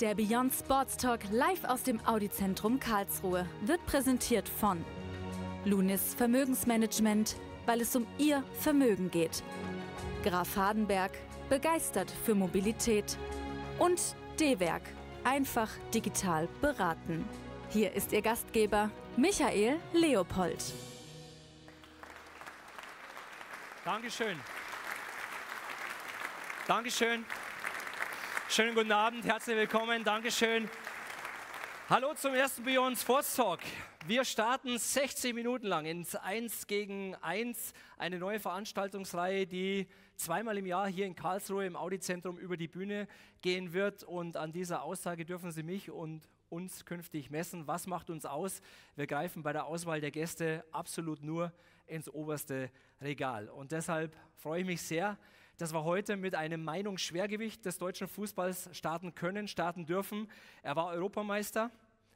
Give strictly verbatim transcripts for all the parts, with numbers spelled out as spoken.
Der Beyond Sports Talk live aus dem Audi-Zentrum Karlsruhe wird präsentiert von Lunis Vermögensmanagement, weil es um Ihr Vermögen geht. Graf Hardenberg, begeistert für Mobilität. Und D-Werk, einfach digital beraten. Hier ist Ihr Gastgeber Michael Leopold. Dankeschön. Dankeschön. Schönen guten Abend, herzlich willkommen, Dankeschön. Hallo zum ersten Beyond Sports Talk. Wir starten sechzig Minuten lang ins eins gegen eins, eine neue Veranstaltungsreihe, die zweimal im Jahr hier in Karlsruhe im Audi-Zentrum über die Bühne gehen wird. Und an dieser Aussage dürfen Sie mich und uns künftig messen. Was macht uns aus? Wir greifen bei der Auswahl der Gäste absolut nur ins oberste Regal. Und deshalb freue ich mich sehr, dass wir heute mit einem Meinungsschwergewicht des deutschen Fußballs starten können, starten dürfen. Er war Europameister,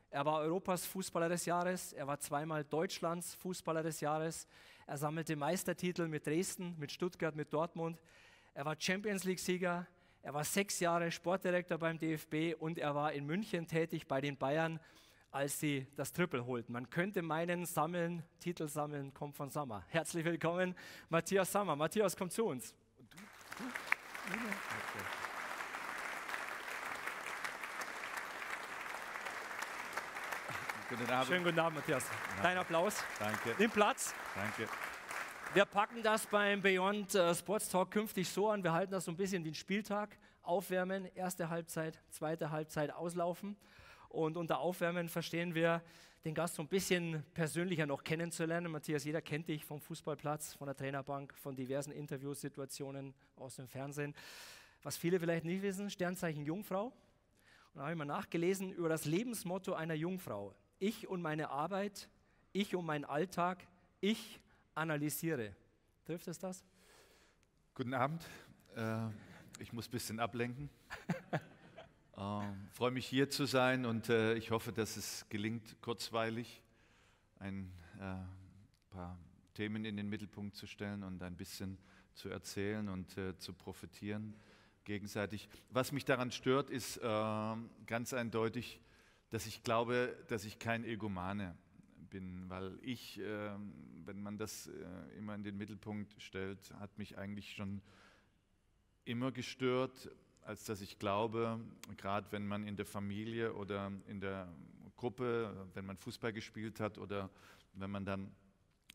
er war Europas Fußballer des Jahres, er war zweimal Deutschlands Fußballer des Jahres, er sammelte Meistertitel mit Dresden, mit Stuttgart, mit Dortmund, er war Champions League-Sieger, er war sechs Jahre Sportdirektor beim D F B und er war in München tätig bei den Bayern, als sie das Triple holten. Man könnte meinen, sammeln, Titel sammeln, kommt von Sammer. Herzlich willkommen, Matthias Sammer. Matthias, komm zu uns. Guten Abend. Schönen guten Abend, Matthias. Dein Applaus. Danke. Nimm Platz. Danke. Wir packen das beim Beyond äh, Sports Talk künftig so an. Wir halten das so ein bisschen wie ein Spieltag. Aufwärmen, erste Halbzeit, zweite Halbzeit, auslaufen. Und unter Aufwärmen verstehen wir, den Gast so ein bisschen persönlicher noch kennenzulernen. Matthias, jeder kennt dich vom Fußballplatz, von der Trainerbank, von diversen Interviewsituationen aus dem Fernsehen. Was viele vielleicht nicht wissen, Sternzeichen Jungfrau. Und da habe ich mal nachgelesen über das Lebensmotto einer Jungfrau. Ich und meine Arbeit, ich und meinen Alltag, ich analysiere. Trifft es das? Guten Abend. Äh, ich muss ein bisschen ablenken. Uh, freue mich, hier zu sein, und uh, ich hoffe, dass es gelingt, kurzweilig ein uh, paar Themen in den Mittelpunkt zu stellen und ein bisschen zu erzählen und uh, zu profitieren gegenseitig. Was mich daran stört, ist uh, ganz eindeutig, dass ich glaube, dass ich kein Egomane bin, weil ich, uh, wenn man das uh, immer in den Mittelpunkt stellt, hat mich eigentlich schon immer gestört, als dass ich glaube, gerade wenn man in der Familie oder in der Gruppe, wenn man Fußball gespielt hat oder wenn man dann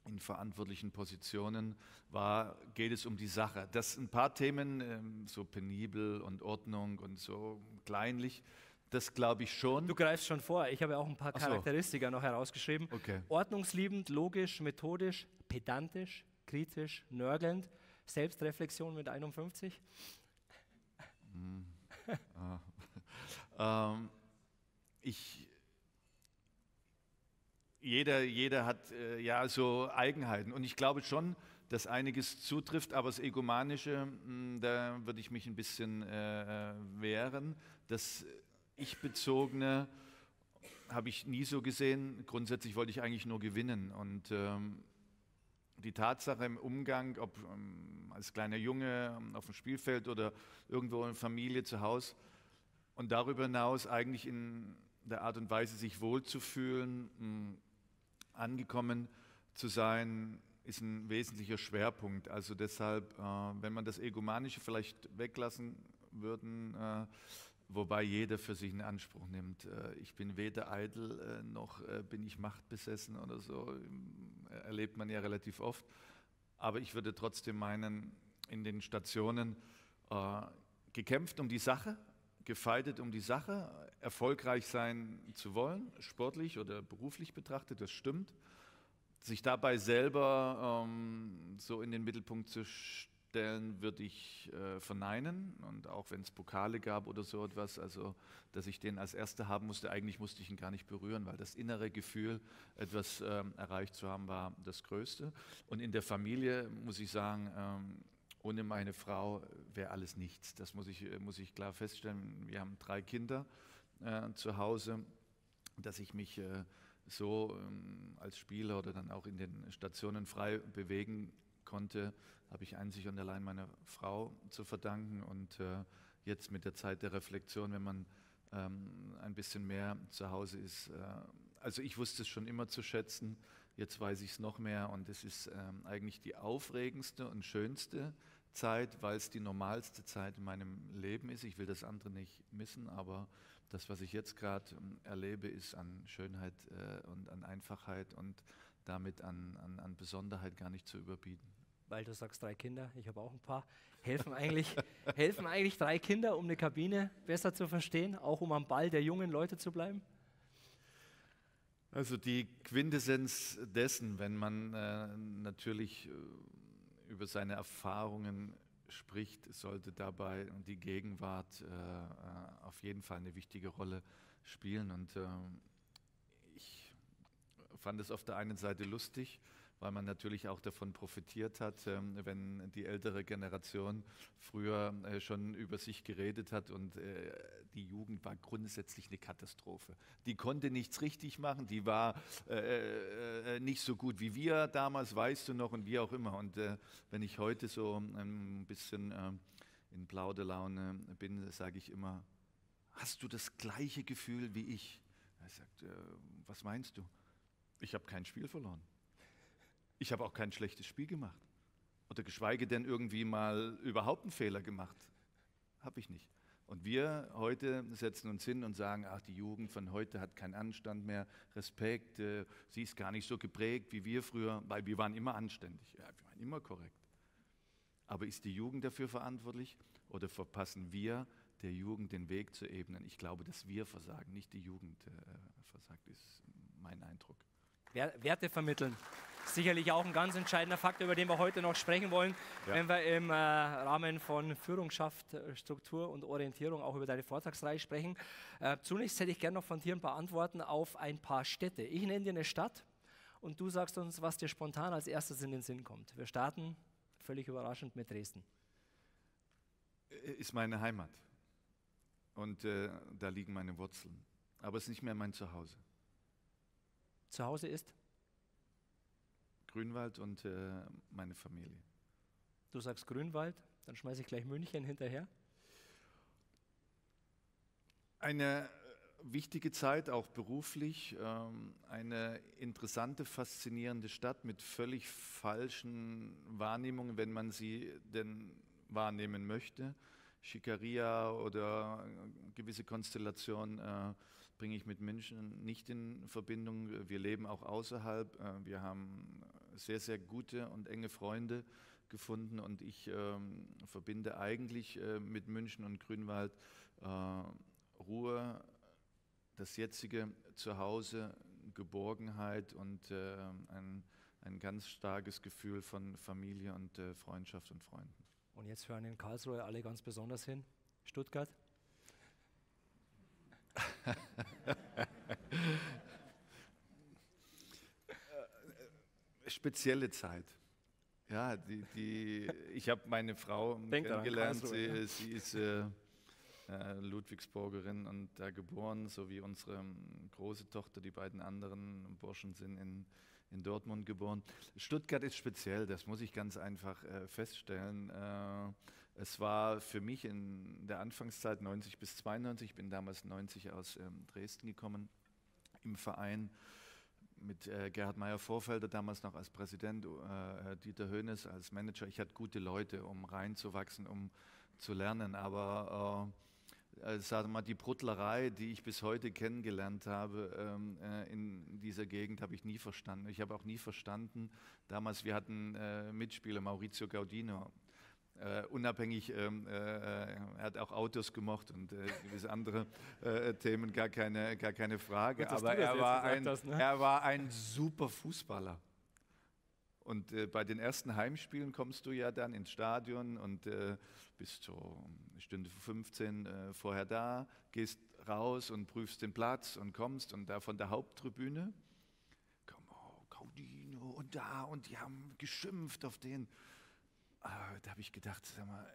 in verantwortlichen Positionen war, geht es um die Sache. Dass ein paar Themen, so penibel und Ordnung und so kleinlich, das glaube ich schon. Du greifst schon vor, ich habe auch ein paar Charakteristika noch herausgeschrieben. Okay. Ordnungsliebend, logisch, methodisch, pedantisch, kritisch, nörgelnd, Selbstreflexion mit einundfünfzig. ähm, ich, jeder, jeder hat äh, ja so Eigenheiten, und ich glaube schon, dass einiges zutrifft, aber das Egomanische, mh, da würde ich mich ein bisschen äh, wehren. Das Ich-Bezogene habe ich nie so gesehen. Grundsätzlich wollte ich eigentlich nur gewinnen, und ähm, die Tatsache im Umgang, ob ähm, als kleiner Junge auf dem Spielfeld oder irgendwo in der Familie zu Hause, und darüber hinaus eigentlich in der Art und Weise, sich wohlzufühlen, mh, angekommen zu sein, ist ein wesentlicher Schwerpunkt. Also deshalb, äh, wenn man das Egomanische vielleicht weglassen würden, äh, wobei jeder für sich in Anspruch nimmt. Äh, ich bin weder eitel, äh, noch äh, bin ich machtbesessen oder so. Erlebt man ja relativ oft, aber ich würde trotzdem meinen, in den Stationen äh, gekämpft um die Sache, gefeitet um die Sache, erfolgreich sein zu wollen, sportlich oder beruflich betrachtet, das stimmt, sich dabei selber ähm, so in den Mittelpunkt zu stellen, würde ich äh, verneinen, und auch wenn es Pokale gab oder so etwas, also dass ich den als Erster haben musste, eigentlich musste ich ihn gar nicht berühren, weil das innere Gefühl, etwas ähm, erreicht zu haben, war das Größte. Und in der Familie muss ich sagen, ähm, ohne meine Frau wäre alles nichts. Das muss ich, muss ich klar feststellen. Wir haben drei Kinder äh, zu Hause, dass ich mich äh, so ähm, als Spieler oder dann auch in den Stationen frei bewegen konnte, habe ich einzig und allein meiner Frau zu verdanken. Und äh, jetzt mit der Zeit der Reflexion, wenn man ähm, ein bisschen mehr zu Hause ist. Also ich wusste es schon immer zu schätzen, jetzt weiß ich es noch mehr, und es ist ähm, eigentlich die aufregendste und schönste Zeit, weil es die normalste Zeit in meinem Leben ist. Ich will das andere nicht missen, aber das, was ich jetzt gerade ähm, erlebe, ist an Schönheit äh, und an Einfachheit und damit an, an, an Besonderheit gar nicht zu überbieten. Weil du sagst, drei Kinder, ich habe auch ein paar, helfen eigentlich, helfen eigentlich drei Kinder, um eine Kabine besser zu verstehen, auch um am Ball der jungen Leute zu bleiben? Also die Quintessenz dessen, wenn man äh, natürlich äh, über seine Erfahrungen spricht, sollte dabei die Gegenwart äh, auf jeden Fall eine wichtige Rolle spielen. Und äh, ich fand es auf der einen Seite lustig, weil man natürlich auch davon profitiert hat, äh, wenn die ältere Generation früher äh, schon über sich geredet hat, und äh, die Jugend war grundsätzlich eine Katastrophe. Die konnte nichts richtig machen, die war äh, äh, nicht so gut wie wir damals, weißt du noch, und wie auch immer. Und äh, wenn ich heute so ein bisschen äh, in Plaudelaune bin, sage ich immer, hast du das gleiche Gefühl wie ich? Er sagt, äh, was meinst du? Ich habe kein Spiel verloren. Ich habe auch kein schlechtes Spiel gemacht oder geschweige denn irgendwie mal überhaupt einen Fehler gemacht. Habe ich nicht. Und wir heute setzen uns hin und sagen, ach, die Jugend von heute hat keinen Anstand mehr, Respekt, äh, sie ist gar nicht so geprägt wie wir früher, weil wir waren immer anständig, ja, wir waren immer korrekt. Aber ist die Jugend dafür verantwortlich oder verpassen wir der Jugend den Weg zu ebnen? Ich glaube, dass wir versagen, nicht die Jugend äh, versagt, ist mein Eindruck. Werte vermitteln. Sicherlich auch ein ganz entscheidender Faktor, über den wir heute noch sprechen wollen, ja, wenn wir im äh, Rahmen von Führungsschaft, Struktur und Orientierung auch über deine Vortragsreihe sprechen. Äh, zunächst hätte ich gerne noch von dir ein paar Antworten auf ein paar Städte. Ich nenne dir eine Stadt und du sagst uns, was dir spontan als erstes in den Sinn kommt. Wir starten völlig überraschend mit Dresden. Ist meine Heimat und äh, da liegen meine Wurzeln, aber es ist nicht mehr mein Zuhause. Zu Hause ist? Grünwald und äh, meine Familie. Du sagst Grünwald, dann schmeiße ich gleich München hinterher. Eine wichtige Zeit, auch beruflich, ähm, eine interessante, faszinierende Stadt mit völlig falschen Wahrnehmungen, wenn man sie denn wahrnehmen möchte. Schikaria oder gewisse Konstellationen äh, bringe ich mit München nicht in Verbindung. Wir leben auch außerhalb. Wir haben sehr, sehr gute und enge Freunde gefunden und ich ähm, verbinde eigentlich äh, mit München und Grünwald äh, Ruhe, das jetzige Zuhause, Geborgenheit und äh, ein, ein ganz starkes Gefühl von Familie und äh, Freundschaft und Freunden. Und jetzt hören in Karlsruhe alle ganz besonders hin. Stuttgart? Spezielle Zeit. Ja, die, die, ich habe meine Frau kennengelernt, sie, sie ist äh, äh, Ludwigsburgerin und da äh, geboren, so wie unsere ähm, große Tochter, die beiden anderen Burschen sind in, in Dortmund geboren. Stuttgart ist speziell, das muss ich ganz einfach äh, feststellen. Äh, Es war für mich in der Anfangszeit neunzig bis zweiundneunzig, ich bin damals neunzig aus ähm, Dresden gekommen, im Verein mit äh, Gerhard Meyer-Vorfelder, damals noch als Präsident, äh, Dieter Hoeneß als Manager. Ich hatte gute Leute, um reinzuwachsen, um zu lernen, aber äh, also, sagen wir mal, die Bruttlerei, die ich bis heute kennengelernt habe ähm, äh, in dieser Gegend, habe ich nie verstanden. Ich habe auch nie verstanden, damals wir hatten äh, Mitspieler, Maurizio Gaudino, Uh, unabhängig, ähm, äh, er hat auch Autos gemocht und äh, gewisse andere äh, Themen, gar keine, gar keine Frage. Gut, aber er war, ein, hast, ne? er war ein super Fußballer. Und äh, bei den ersten Heimspielen kommst du ja dann ins Stadion und äh, bist so eine Stunde fünfzehn äh, vorher da, gehst raus und prüfst den Platz und kommst und da von der Haupttribüne, komm, oh, Gaudino und da und die haben geschimpft auf den. Da habe ich gedacht, sag mal,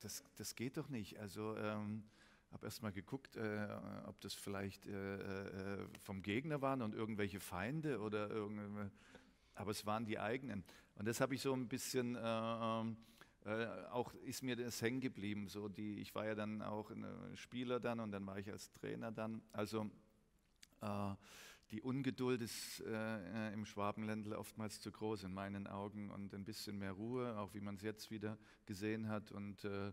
das, das geht doch nicht. Also ähm, habe erst mal geguckt, äh, ob das vielleicht äh, äh, vom Gegner waren und irgendwelche Feinde oder irgendwelche, aber es waren die eigenen. Und das habe ich so ein bisschen äh, äh, auch ist mir das hängen geblieben. So die, ich war ja dann auch Spieler dann und dann war ich als Trainer dann. Also äh, die Ungeduld ist äh, im Schwabenländle oftmals zu groß in meinen Augen und ein bisschen mehr Ruhe, auch wie man es jetzt wieder gesehen hat und äh,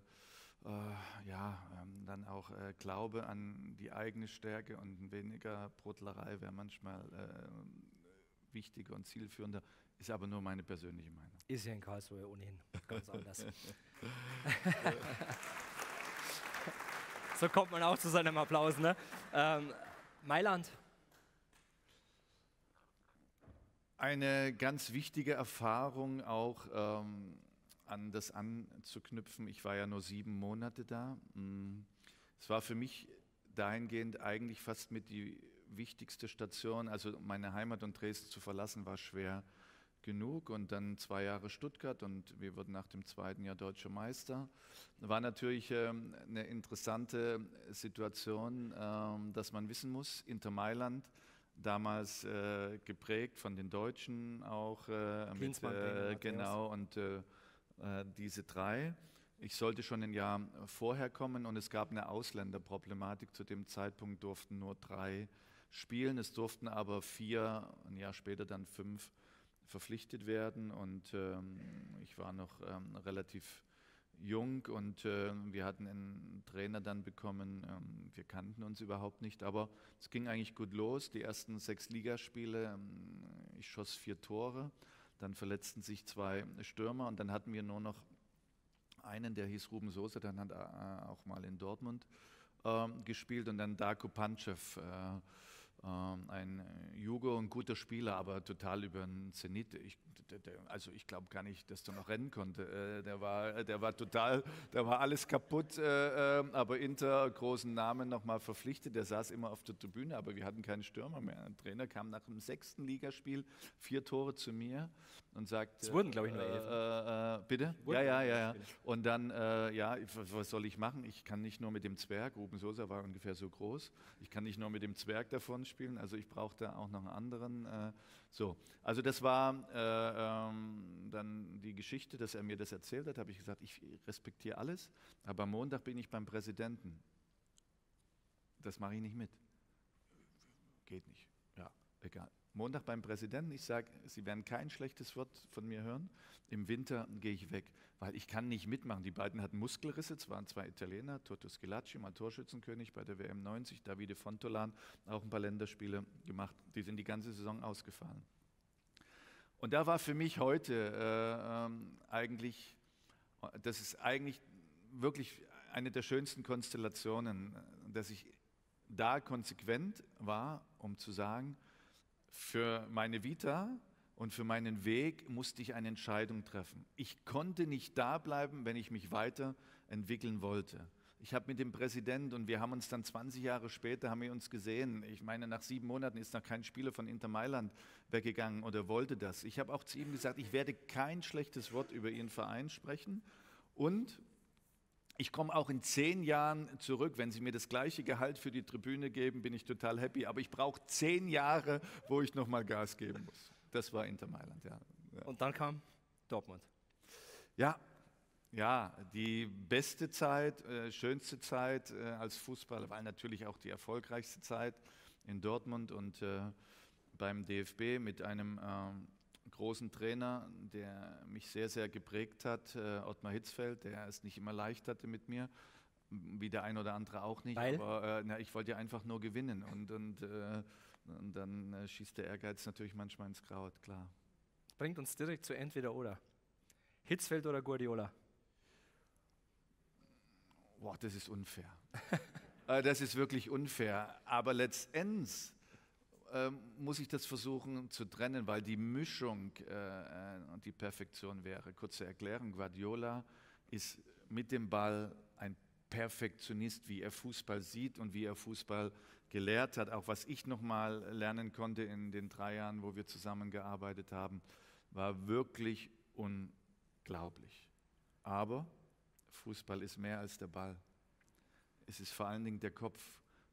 ja, ähm, dann auch äh, Glaube an die eigene Stärke und weniger Brotlerei wäre manchmal äh, wichtiger und zielführender, ist aber nur meine persönliche Meinung. Ist ja in Karlsruhe ohnehin ganz anders. So kommt man auch zu seinem Applaus, ne? Ähm, Mailand. Eine ganz wichtige Erfahrung auch, ähm, an das anzuknüpfen. Ich war ja nur sieben Monate da. Es war für mich dahingehend eigentlich fast mit die wichtigste Station. Also meine Heimat und Dresden zu verlassen war schwer genug. Und dann zwei Jahre Stuttgart und wir wurden nach dem zweiten Jahr Deutscher Meister. War natürlich ähm, eine interessante Situation, ähm, dass man wissen muss, Inter Mailand, damals äh, geprägt von den Deutschen auch. Äh, mit, äh, genau, und äh, diese drei. Ich sollte schon ein Jahr vorher kommen und es gab eine Ausländerproblematik. Zu dem Zeitpunkt durften nur drei spielen. Es durften aber vier, ein Jahr später dann fünf verpflichtet werden. Und ähm, ich war noch ähm, relativ jung und äh, wir hatten einen Trainer dann bekommen. Ähm, wir kannten uns überhaupt nicht, aber es ging eigentlich gut los. Die ersten sechs Ligaspiele, ähm, ich schoss vier Tore. Dann verletzten sich zwei Stürmer und dann hatten wir nur noch einen, der hieß Ruben Sosa, der hat äh, auch mal in Dortmund äh, gespielt und dann Darko Pancev, äh, äh, ein Jugo, ein guter Spieler, aber total über den Zenit. Ich, der, der, also ich glaube gar nicht, dass der noch rennen konnte. Äh, der, war, der war total, der war alles kaputt, äh, äh, aber Inter, großen Namen nochmal verpflichtet, der saß immer auf der Tribüne, aber wir hatten keinen Stürmer mehr. Ein Trainer kam nach dem sechsten Ligaspiel vier Tore zu mir und sagt, es wurden, glaube ich, nur elf. Äh, äh, bitte? Ja, ja, ja, ja. Und dann, äh, ja, was soll ich machen? Ich kann nicht nur mit dem Zwerg, Ruben Sosa war ungefähr so groß, ich kann nicht nur mit dem Zwerg davon spielen, also ich brauchte auch noch einen anderen. Äh, so, also das war äh, ähm, dann die Geschichte, dass er mir das erzählt hat, habe ich gesagt, ich respektiere alles, aber am Montag bin ich beim Präsidenten. Das mache ich nicht mit. Geht nicht. Ja, egal. Montag beim Präsidenten, ich sage, Sie werden kein schlechtes Wort von mir hören, im Winter gehe ich weg, weil ich kann nicht mitmachen. Die beiden hatten Muskelrisse, es waren zwei Italiener, Toto Schillaci, mal Torschützenkönig bei der W M neunzig, Davide Fontolan, auch ein paar Länderspiele gemacht, die sind die ganze Saison ausgefallen. Und da war für mich heute äh, ähm, eigentlich, das ist eigentlich wirklich eine der schönsten Konstellationen, dass ich da konsequent war, um zu sagen, für meine Vita und für meinen Weg musste ich eine Entscheidung treffen. Ich konnte nicht da bleiben, wenn ich mich weiterentwickeln wollte. Ich habe mit dem Präsidenten und wir haben uns dann zwanzig Jahre später, haben wir uns gesehen. Ich meine, nach sieben Monaten ist noch kein Spieler von Inter Mailand weggegangen oder wollte das. Ich habe auch zu ihm gesagt, ich werde kein schlechtes Wort über Ihren Verein sprechen und ich komme auch in zehn Jahren zurück. Wenn Sie mir das gleiche Gehalt für die Tribüne geben, bin ich total happy. Aber ich brauche zehn Jahre, wo ich nochmal Gas geben muss. Das war Inter Mailand, ja. Und dann kam Dortmund. Ja, ja, die beste Zeit, äh, schönste Zeit äh, als Fußballer, weil natürlich auch die erfolgreichste Zeit in Dortmund und äh, beim D F B mit einem Ähm, großen Trainer, der mich sehr, sehr geprägt hat, äh, Ottmar Hitzfeld, der es nicht immer leicht hatte mit mir, wie der ein oder andere auch nicht, Weil? aber äh, na, ich wollte ja einfach nur gewinnen und, und, äh, und dann äh, schießt der Ehrgeiz natürlich manchmal ins Kraut, klar. Bringt uns direkt zu entweder oder. Hitzfeld oder Guardiola? Boah, das ist unfair. äh, das ist wirklich unfair, aber letztendlich muss ich das versuchen zu trennen, weil die Mischung äh, und die Perfektion wäre. Kurze Erklärung, Guardiola ist mit dem Ball ein Perfektionist, wie er Fußball sieht und wie er Fußball gelehrt hat. Auch was ich nochmal lernen konnte in den drei Jahren, wo wir zusammengearbeitet haben, war wirklich unglaublich. Aber Fußball ist mehr als der Ball. Es ist vor allen Dingen der Kopf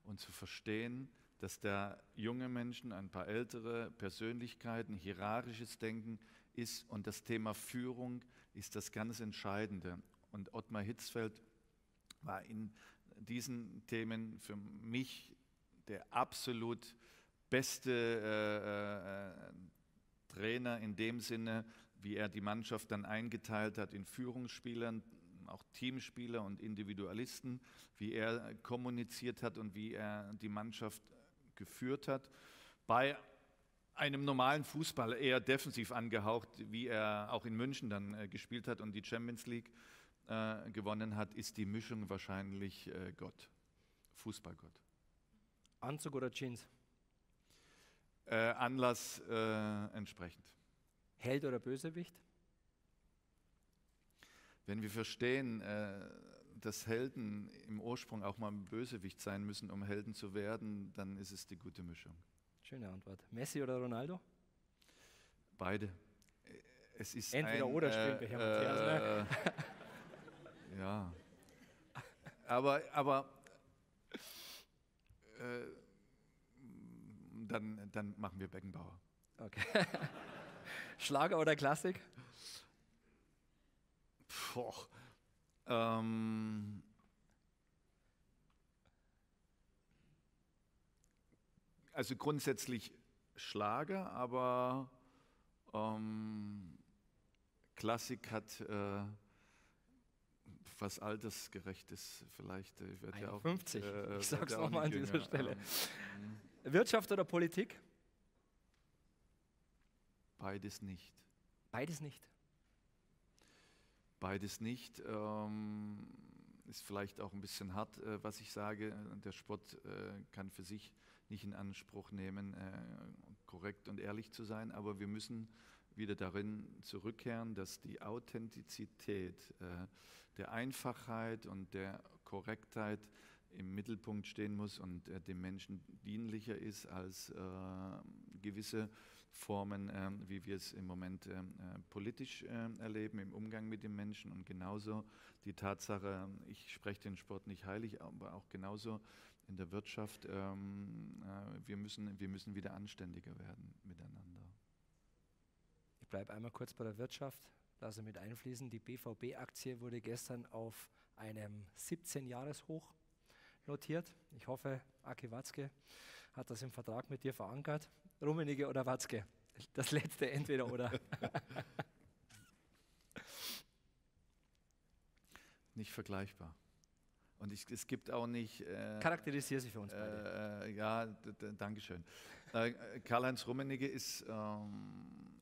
und zu verstehen, dass da junge Menschen, ein paar ältere Persönlichkeiten, hierarchisches Denken ist und das Thema Führung ist das ganz Entscheidende. Und Ottmar Hitzfeld war in diesen Themen für mich der absolut beste äh, äh, Trainer in dem Sinne, wie er die Mannschaft dann eingeteilt hat in Führungsspielern, auch Teamspieler und Individualisten, wie er kommuniziert hat und wie er die Mannschaft geführt hat. Bei einem normalen Fußball eher defensiv angehaucht, wie er auch in München dann äh, gespielt hat und die Champions League äh, gewonnen hat, ist die Mischung wahrscheinlich äh, Gott, Fußballgott. Anzug oder Jeans? Äh, Anlass äh, entsprechend. Held oder Bösewicht? Wenn wir verstehen, äh, dass Helden im Ursprung auch mal ein Bösewicht sein müssen, um Helden zu werden, dann ist es die gute Mischung. Schöne Antwort. Messi oder Ronaldo? Beide. Es ist entweder ein, oder äh, spielen wir hier, Matthias. Äh, ja. Aber, aber äh, dann, dann machen wir Beckenbauer. Okay. Schlager oder Klassik? Puh, ähm, also grundsätzlich Schlager, aber ähm, Klassik hat äh, was Altersgerechtes vielleicht. Ich werde ja auch fünfzig. Äh, ich sag's nochmal an dieser Stelle. Ähm, Wirtschaft oder Politik? Beides nicht. Beides nicht? Beides nicht. Ähm, ist vielleicht auch ein bisschen hart, äh, was ich sage. Der Sport äh, kann für sich nicht in Anspruch nehmen, äh, korrekt und ehrlich zu sein, aber wir müssen wieder darin zurückkehren, dass die Authentizität, äh, der Einfachheit und der Korrektheit im Mittelpunkt stehen muss und äh, dem Menschen dienlicher ist als äh, gewisse Formen, äh, wie wir es im Moment äh, politisch äh, erleben, im Umgang mit den Menschen. Und genauso die Tatsache, ich spreche den Sport nicht heilig, aber auch genauso in der Wirtschaft, ähm, äh, wir müssen, wir müssen wieder anständiger werden miteinander. Ich bleibe einmal kurz bei der Wirtschaft, lasse mit einfließen. Die B V B-Aktie wurde gestern auf einem siebzehn-Jahres-Hoch notiert. Ich hoffe, Aki Watzke hat das im Vertrag mit dir verankert. Rummenigge oder Watzke? Das letzte entweder oder. Nicht vergleichbar. Und ich, es gibt auch nicht... Äh, Charakterisiere sie für uns beide. Äh, ja, danke schön. Äh, Karl-Heinz Rummenigge ist ähm,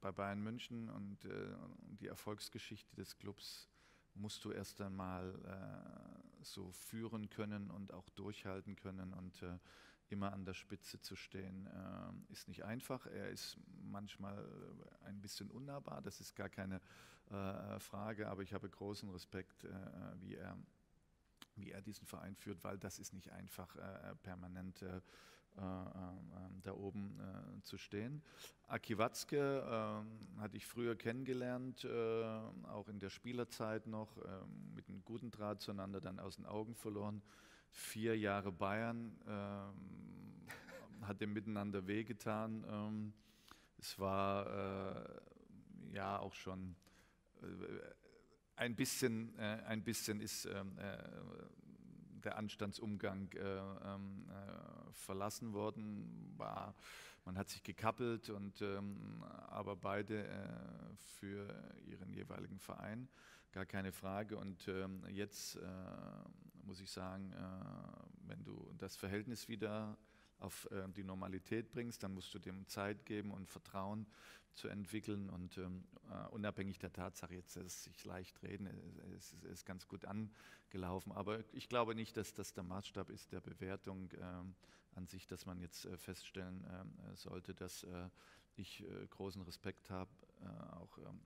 bei Bayern München und äh, die Erfolgsgeschichte des Clubs musst du erst einmal äh, so führen können und auch durchhalten können. Und äh, immer an der Spitze zu stehen, äh, ist nicht einfach. Er ist manchmal ein bisschen unnahbar, das ist gar keine äh, Frage. Aber ich habe großen Respekt, äh, wie er... wie er diesen Verein führt, weil das ist nicht einfach, äh, permanent äh, äh, äh, da oben äh, zu stehen. Aki Watzke äh, hatte ich früher kennengelernt, äh, auch in der Spielerzeit noch, äh, mit einem guten Draht zueinander, dann aus den Augen verloren. Vier Jahre Bayern, äh, hat dem miteinander wehgetan. Ähm, es war äh, ja auch schon... Äh, Ein bisschen, äh, ein bisschen ist ähm, äh, der Anstandsumgang äh, äh, verlassen worden. War, man hat sich gekappelt, und, ähm, aber beide äh, für ihren jeweiligen Verein, gar keine Frage. Und ähm, jetzt äh, muss ich sagen, äh, wenn du das Verhältnis wieder auf äh, die Normalität bringst, dann musst du dem Zeit geben und Vertrauen zu entwickeln. Und ähm, uh, unabhängig der Tatsache, jetzt lässt sich leicht reden, es ist, ist ganz gut angelaufen. Aber ich glaube nicht, dass das der Maßstab ist der Bewertung ähm, an sich, dass man jetzt äh, feststellen äh, sollte, dass äh, ich äh, großen Respekt habe, äh, auch ähm,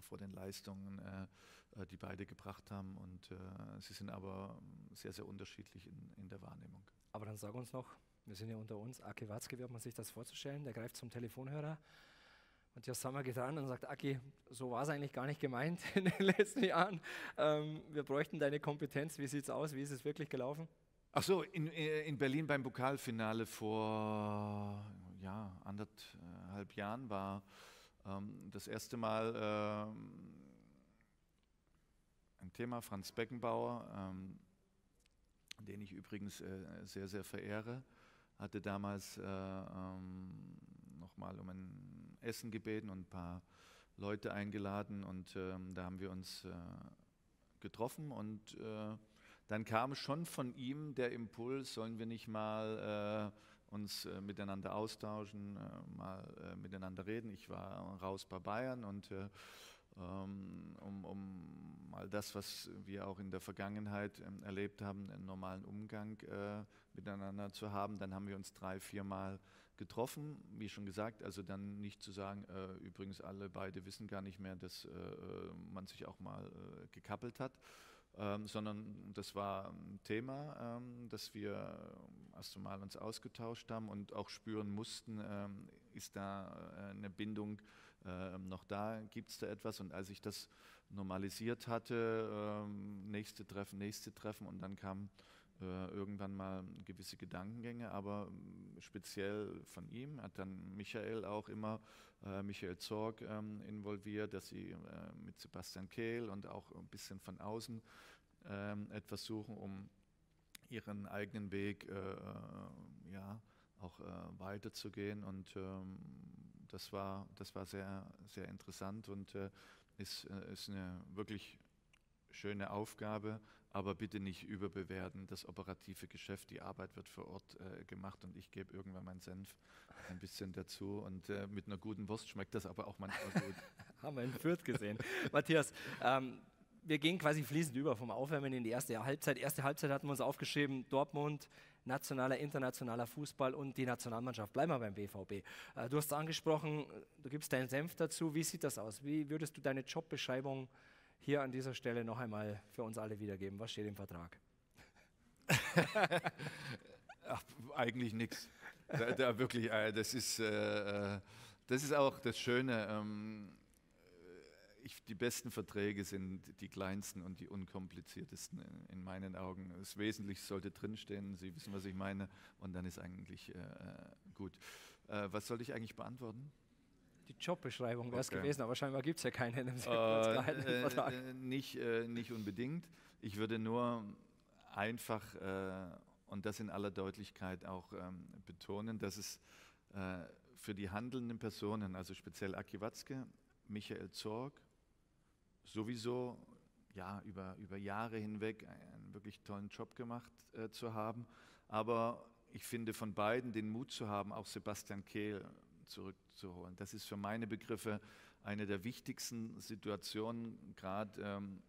vor den Leistungen, äh, die beide gebracht haben. Und äh, sie sind aber sehr, sehr unterschiedlich in, in der Wahrnehmung. Aber dann sag uns noch, wir sind ja unter uns, Aki Watzke, wie hat man sich das vorzustellen? Der greift zum Telefonhörer, Matthias Sammer geht ran und sagt, Aki, so war es eigentlich gar nicht gemeint in den letzten Jahren. Ähm, wir bräuchten deine Kompetenz. Wie sieht es aus? Wie ist es wirklich gelaufen? Ach so, in, in Berlin beim Pokalfinale vor ja, anderthalb Jahren war Ähm, das erste Mal ähm, ein Thema, Franz Beckenbauer, ähm, den ich übrigens äh, sehr, sehr verehre, hatte damals äh, ähm, nochmal um ein Essen gebeten und ein paar Leute eingeladen und ähm, da haben wir uns äh, getroffen und äh, dann kam schon von ihm der Impuls, sollen wir nicht mal äh, uns äh, miteinander austauschen, äh, mal äh, miteinander reden. Ich war raus bei Bayern und äh, um, um mal das, was wir auch in der Vergangenheit äh, erlebt haben, einen normalen Umgang äh, miteinander zu haben. Dann haben wir uns drei, vier Mal getroffen, wie schon gesagt, also dann nicht zu sagen, äh, übrigens alle beide wissen gar nicht mehr, dass äh, man sich auch mal äh, gekappelt hat. Ähm, sondern das war ein Thema, ähm, dass wir erst einmal uns ausgetauscht haben und auch spüren mussten, ähm, ist da äh, eine Bindung äh, noch da, gibt es da etwas? Und als ich das normalisiert hatte, ähm, nächste Treffen, nächste Treffen und dann kamen äh, irgendwann mal gewisse Gedankengänge, aber äh, speziell von ihm hat dann Michael auch immer, äh, Michael Zorc äh, involviert, dass sie äh, mit Sebastian Kehl und auch ein bisschen von außen äh, etwas suchen, um ihren eigenen Weg äh, ja, auch äh, weiterzugehen und ähm, das war, das war sehr, sehr interessant und äh, ist, äh, ist eine wirklich schöne Aufgabe, aber bitte nicht überbewerten, das operative Geschäft, die Arbeit wird vor Ort äh, gemacht und ich gebe irgendwann meinen Senf ein bisschen dazu und äh, mit einer guten Wurst schmeckt das aber auch manchmal gut. Haben wir in Fürth gesehen. Matthias, ähm, wir gehen quasi fließend über vom Aufwärmen in die erste Halbzeit. Erste Halbzeit hatten wir uns aufgeschrieben, Dortmund, nationaler, internationaler Fußball und die Nationalmannschaft. Bleiben wir beim B V B. Äh, du hast es angesprochen, du gibst deinen Senf dazu. Wie sieht das aus? Wie würdest du deine Jobbeschreibung hier an dieser Stelle noch einmal für uns alle wiedergeben? Was steht im Vertrag? Ach, eigentlich nichts. Da, da wirklich, äh, das ist, äh, das ist auch das Schöne. Ähm, Ich, die besten Verträge sind die kleinsten und die unkompliziertesten in, in meinen Augen. Das Wesentliche sollte drinstehen, Sie wissen, was ich meine, und dann ist eigentlich äh, gut. Äh, was sollte ich eigentlich beantworten? Die Jobbeschreibung wäre es okay gewesen, aber scheinbar gibt es ja keine in dem äh, äh, nicht, äh, nicht unbedingt. Ich würde nur einfach, äh, und das in aller Deutlichkeit auch ähm, betonen, dass es äh, für die handelnden Personen, also speziell Aki Watzke, Michael Zorc, sowieso ja, über, über Jahre hinweg einen wirklich tollen Job gemacht äh, zu haben. Aber ich finde, von beiden den Mut zu haben, auch Sebastian Kehl zurückzuholen, das ist für meine Begriffe eine der wichtigsten Situationen, gerade ähm,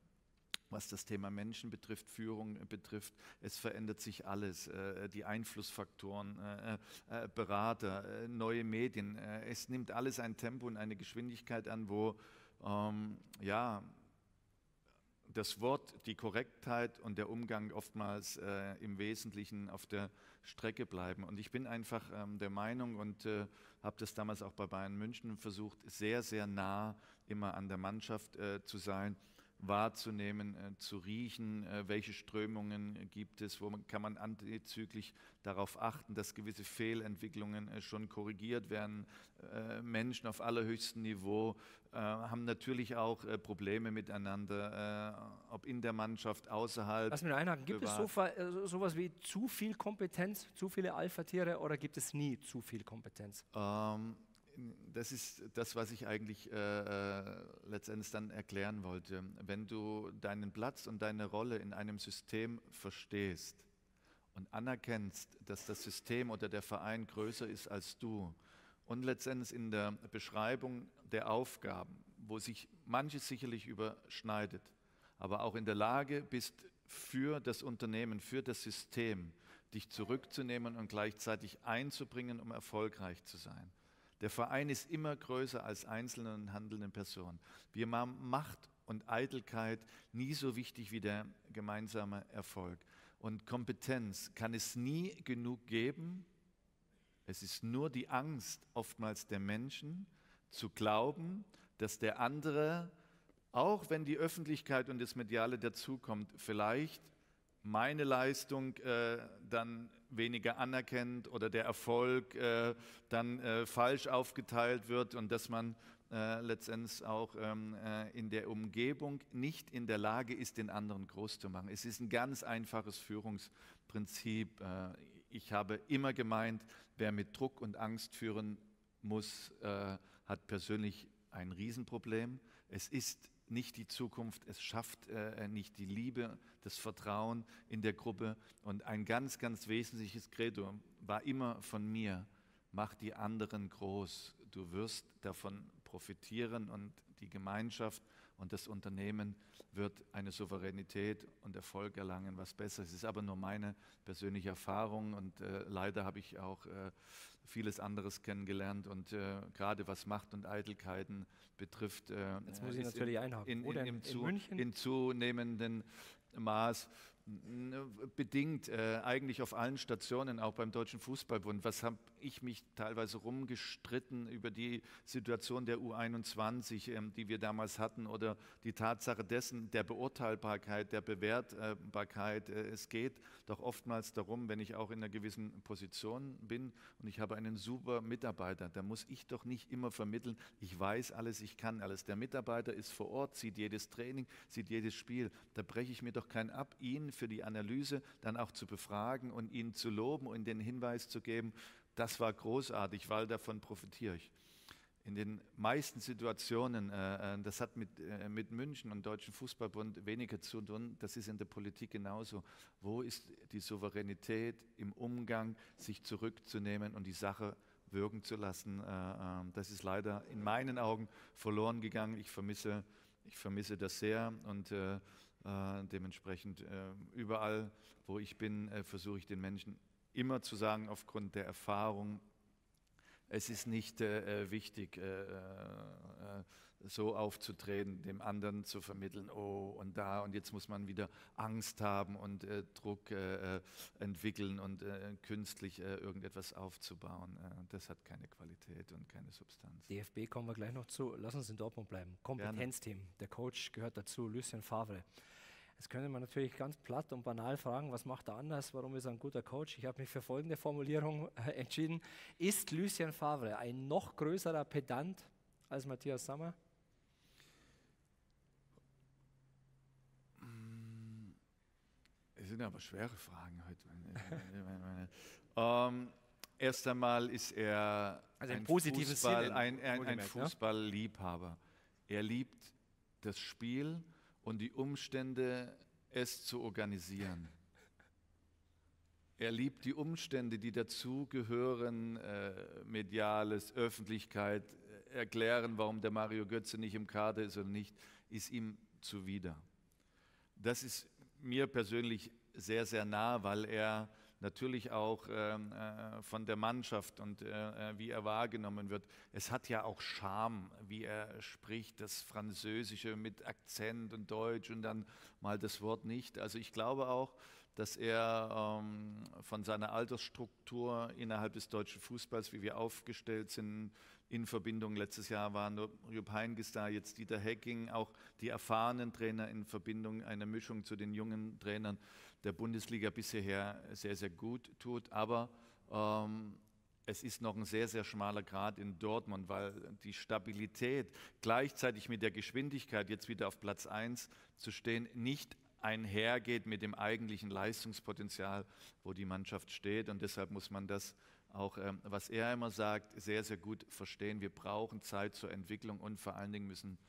was das Thema Menschen betrifft, Führung äh, betrifft. Es verändert sich alles, äh, die Einflussfaktoren, äh, äh, Berater, äh, neue Medien. Äh, es nimmt alles ein Tempo und eine Geschwindigkeit an, wo Ähm, ja, das Wort, die Korrektheit und der Umgang oftmals äh, im Wesentlichen auf der Strecke bleiben. Und ich bin einfach ähm, der Meinung und äh, habe das damals auch bei Bayern München versucht, sehr, sehr nah immer an der Mannschaft äh, zu sein, wahrzunehmen, äh, zu riechen, äh, welche Strömungen gibt es, wo man, kann man antizyklisch darauf achten, dass gewisse Fehlentwicklungen äh, schon korrigiert werden. Äh, Menschen auf allerhöchstem Niveau äh, haben natürlich auch äh, Probleme miteinander, äh, ob in der Mannschaft, außerhalb. Lass mich einhaken, gibt es so, äh, sowas wie zu viel Kompetenz, zu viele Alpha-Tiere oder gibt es nie zu viel Kompetenz? Ähm, Das ist das, was ich eigentlich äh, letztendlich dann erklären wollte. Wenn du deinen Platz und deine Rolle in einem System verstehst und anerkennst, dass das System oder der Verein größer ist als du und letztendlich in der Beschreibung der Aufgaben, wo sich manches sicherlich überschneidet, aber auch in der Lage bist, für das Unternehmen, für das System, dich zurückzunehmen und gleichzeitig einzubringen, um erfolgreich zu sein. Der Verein ist immer größer als einzelne und handelnde Personen. Wir machen Macht und Eitelkeit nie so wichtig wie der gemeinsame Erfolg. Und Kompetenz kann es nie genug geben. Es ist nur die Angst oftmals der Menschen, zu glauben, dass der andere, auch wenn die Öffentlichkeit und das Mediale dazukommt, vielleicht meine Leistung äh, dann weniger anerkennt oder der Erfolg äh, dann äh, falsch aufgeteilt wird und dass man äh, letztendlich auch ähm, äh, in der Umgebung nicht in der Lage ist, den anderen groß zu machen. Es ist ein ganz einfaches Führungsprinzip. Äh, ich habe immer gemeint, wer mit Druck und Angst führen muss, äh, hat persönlich ein Riesenproblem. Es ist nicht die Zukunft, es schafft äh, nicht die Liebe, das Vertrauen in der Gruppe. Und ein ganz, ganz wesentliches Credo war immer von mir: Mach die anderen groß, du wirst davon profitieren und die Gemeinschaft und das Unternehmen wird eine Souveränität und Erfolg erlangen, was besser ist. Es ist aber nur meine persönliche Erfahrung und äh, leider habe ich auch äh, vieles anderes kennengelernt und äh, gerade was Macht und Eitelkeiten betrifft, äh, jetzt muss ich natürlich einhaken. In, in, in, in, zu, in zunehmenden Maß bedingt äh, eigentlich auf allen Stationen, auch beim Deutschen Fußballbund. Was habe ich mich teilweise rumgestritten über die Situation der U einundzwanzig, ähm, die wir damals hatten, oder die Tatsache dessen, der Beurteilbarkeit, der Bewertbarkeit. Äh, es geht doch oftmals darum, wenn ich auch in einer gewissen Position bin und ich habe einen super Mitarbeiter, da muss ich doch nicht immer vermitteln, ich weiß alles, ich kann alles. Der Mitarbeiter ist vor Ort, sieht jedes Training, sieht jedes Spiel. Da breche ich mir doch keinen ab, ihn für die Analyse dann auch zu befragen und ihn zu loben und den Hinweis zu geben, das war großartig, weil davon profitiere ich. In den meisten Situationen, äh, das hat mit, äh, mit München und Deutschen Fußballbund weniger zu tun, das ist in der Politik genauso. Wo ist die Souveränität im Umgang, sich zurückzunehmen und die Sache wirken zu lassen? Äh, das ist leider in meinen Augen verloren gegangen. Ich vermisse, ich vermisse das sehr und äh, Äh, dementsprechend äh, überall, wo ich bin, äh, versuche ich den Menschen immer zu sagen, aufgrund der Erfahrung, es ist nicht äh, wichtig, äh, äh, so aufzutreten, dem anderen zu vermitteln, oh und da und jetzt muss man wieder Angst haben und äh, Druck äh, entwickeln und äh, künstlich äh, irgendetwas aufzubauen. Äh, das hat keine Qualität und keine Substanz. D F B kommen wir gleich noch zu. Lass uns in Dortmund bleiben. Kompetenzteam, der Coach gehört dazu, Lucien Favre. Jetzt könnte man natürlich ganz platt und banal fragen, was macht er anders, warum ist er ein guter Coach? Ich habe mich für folgende Formulierung äh, entschieden. Ist Lucien Favre ein noch größerer Pedant als Matthias Sammer? Es sind aber schwere Fragen heute. Meine, meine, meine. Ähm, erst einmal ist er also ein, positives Fußball, ein, ein, ein Fußballliebhaber. Er liebt das Spiel und die Umstände, es zu organisieren. Er liebt die Umstände, die dazugehören, äh, mediales, Öffentlichkeit, äh, erklären, warum der Mario Götze nicht im Kader ist oder nicht, ist ihm zuwider. Das ist mir persönlich sehr, sehr nah, weil er natürlich auch ähm, äh, von der Mannschaft und äh, wie er wahrgenommen wird. Es hat ja auch Charme, wie er spricht, das Französische mit Akzent und Deutsch und dann mal das Wort nicht. Also ich glaube auch, dass er ähm, von seiner Altersstruktur innerhalb des deutschen Fußballs, wie wir aufgestellt sind, in Verbindung, letztes Jahr waren Jupp Heynckes da, jetzt Dieter Hecking, auch die erfahrenen Trainer in Verbindung, eine Mischung zu den jungen Trainern der Bundesliga bisher sehr, sehr gut tut. Aber ähm, es ist noch ein sehr, sehr schmaler Grat in Dortmund, weil die Stabilität gleichzeitig mit der Geschwindigkeit, jetzt wieder auf Platz eins zu stehen, nicht einhergeht mit dem eigentlichen Leistungspotenzial, wo die Mannschaft steht. Und deshalb muss man das auch, ähm, was er immer sagt, sehr, sehr gut verstehen. Wir brauchen Zeit zur Entwicklung und vor allen Dingen müssen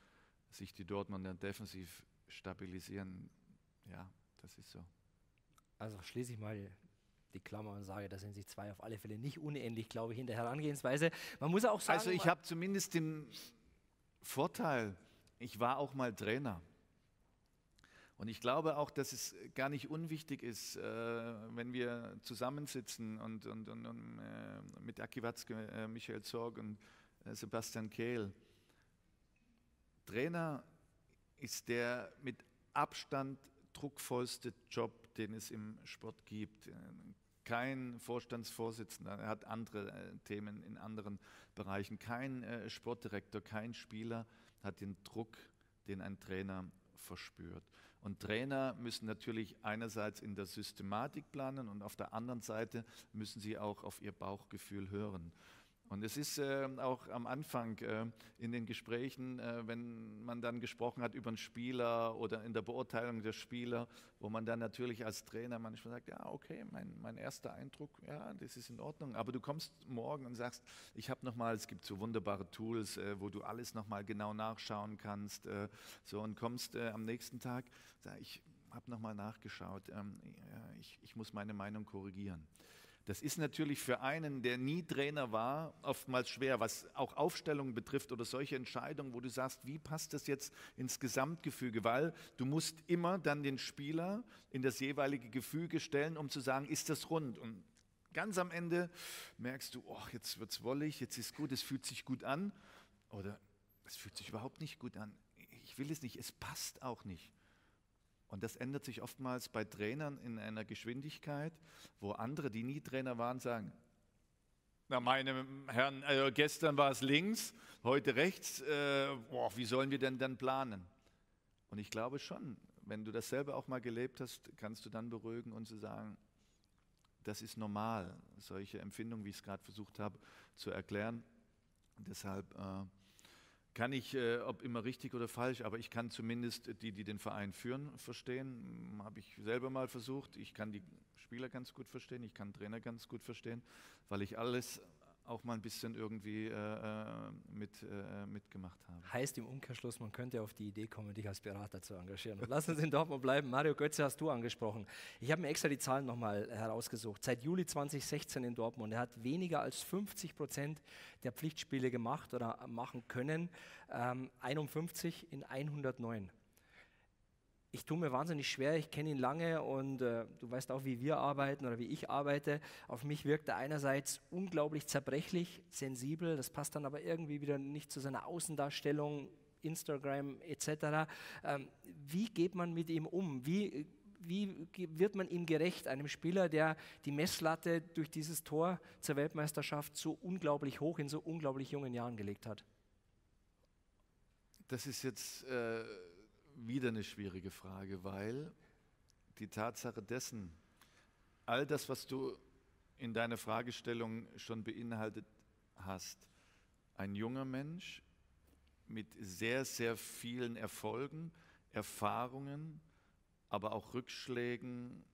sich die Dortmunder defensiv stabilisieren. Ja, das ist so. Also schließe ich mal die Klammer und sage, da sind sich zwei auf alle Fälle nicht unähnlich, glaube ich, in der Herangehensweise. Man muss auch sagen... Also ich habe zumindest den Vorteil, ich war auch mal Trainer. Und ich glaube auch, dass es gar nicht unwichtig ist, äh, wenn wir zusammensitzen und, und, und, und äh, mit Aki Watzke, äh, Michael Zorc und äh, Sebastian Kehl. Trainer ist der mit Abstand druckvollste Job, den es im Sport gibt. Kein Vorstandsvorsitzender, er hat andere äh, Themen in anderen Bereichen. Kein äh, Sportdirektor, kein Spieler hat den Druck, den ein Trainer verspürt. Und Trainer müssen natürlich einerseits in der Systematik planen und auf der anderen Seite müssen sie auch auf ihr Bauchgefühl hören. Und es ist äh, auch am Anfang äh, in den Gesprächen, äh, wenn man dann gesprochen hat über einen Spieler oder in der Beurteilung der Spieler, wo man dann natürlich als Trainer manchmal sagt, ja okay, mein, mein erster Eindruck, ja, das ist in Ordnung. Aber du kommst morgen und sagst, ich habe nochmal, es gibt so wunderbare Tools, äh, wo du alles nochmal genau nachschauen kannst. Äh, so und kommst äh, am nächsten Tag, sag ich, habe nochmal nachgeschaut, ähm, ja, ich, ich muss meine Meinung korrigieren. Das ist natürlich für einen, der nie Trainer war, oftmals schwer, was auch Aufstellungen betrifft oder solche Entscheidungen, wo du sagst, wie passt das jetzt ins Gesamtgefüge? Weil du musst immer dann den Spieler in das jeweilige Gefüge stellen, um zu sagen, ist das rund? Und ganz am Ende merkst du, oh, jetzt wird es wollig, jetzt ist gut, es fühlt sich gut an. Oder es fühlt sich überhaupt nicht gut an. Ich will es nicht, es passt auch nicht. Und das ändert sich oftmals bei Trainern in einer Geschwindigkeit, wo andere, die nie Trainer waren, sagen, na meine Herren, also gestern war es links, heute rechts, äh, boah, wie sollen wir denn dann planen? Und ich glaube schon, wenn du das selber auch mal gelebt hast, kannst du dann beruhigen und zu sagen, das ist normal, solche Empfindungen, wie ich es gerade versucht habe zu erklären. Und deshalb äh, kann ich, äh, ob immer richtig oder falsch, aber ich kann zumindest die, die den Verein führen, verstehen. Habe ich selber mal versucht. Ich kann die Spieler ganz gut verstehen, ich kann Trainer ganz gut verstehen, weil ich alles auch mal ein bisschen irgendwie äh, mit, äh, mitgemacht habe. Heißt im Umkehrschluss, man könnte auf die Idee kommen, dich als Berater zu engagieren. Und lass uns in Dortmund bleiben. Mario Götze hast du angesprochen. Ich habe mir extra die Zahlen nochmal herausgesucht. Seit Juli zweitausendsechzehn in Dortmund. Er hat weniger als fünfzig Prozent der Pflichtspiele gemacht oder machen können. Ähm, einundfünfzig in hundertneun. Ich tue mir wahnsinnig schwer, ich kenne ihn lange und äh, du weißt auch, wie wir arbeiten oder wie ich arbeite. Auf mich wirkt er einerseits unglaublich zerbrechlich, sensibel, das passt dann aber irgendwie wieder nicht zu seiner Außendarstellung, Instagram et cetera. Ähm, wie geht man mit ihm um? Wie, wie wird man ihm gerecht, einem Spieler, der die Messlatte durch dieses Tor zur Weltmeisterschaft so unglaublich hoch in so unglaublich jungen Jahren gelegt hat? Das ist jetzt... Äh wieder eine schwierige Frage, weil die Tatsache dessen, all das, was du in deiner Fragestellung schon beinhaltet hast, ein junger Mensch mit sehr, sehr vielen Erfolgen, Erfahrungen, aber auch Rückschlägen,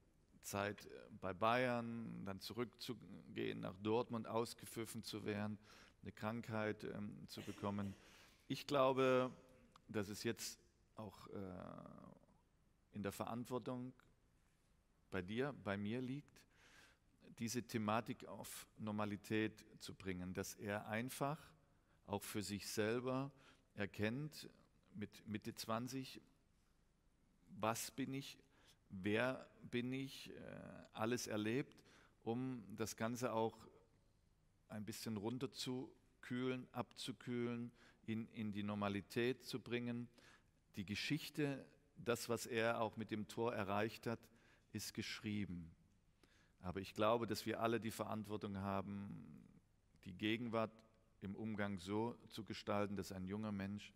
Zeit bei Bayern, dann zurückzugehen nach Dortmund, ausgepfiffen zu werden, eine Krankheit ähm, zu bekommen. Ich glaube, dass es jetzt auch äh, in der Verantwortung bei dir, bei mir liegt, diese Thematik auf Normalität zu bringen, dass er einfach auch für sich selber erkennt, mit Mitte zwanzig, was bin ich, wer bin ich, äh, alles erlebt, um das Ganze auch ein bisschen runterzukühlen, abzukühlen, in, in die Normalität zu bringen. Die Geschichte, das, was er auch mit dem Tor erreicht hat, ist geschrieben. Aber ich glaube, dass wir alle die Verantwortung haben, die Gegenwart im Umgang so zu gestalten, dass ein junger Mensch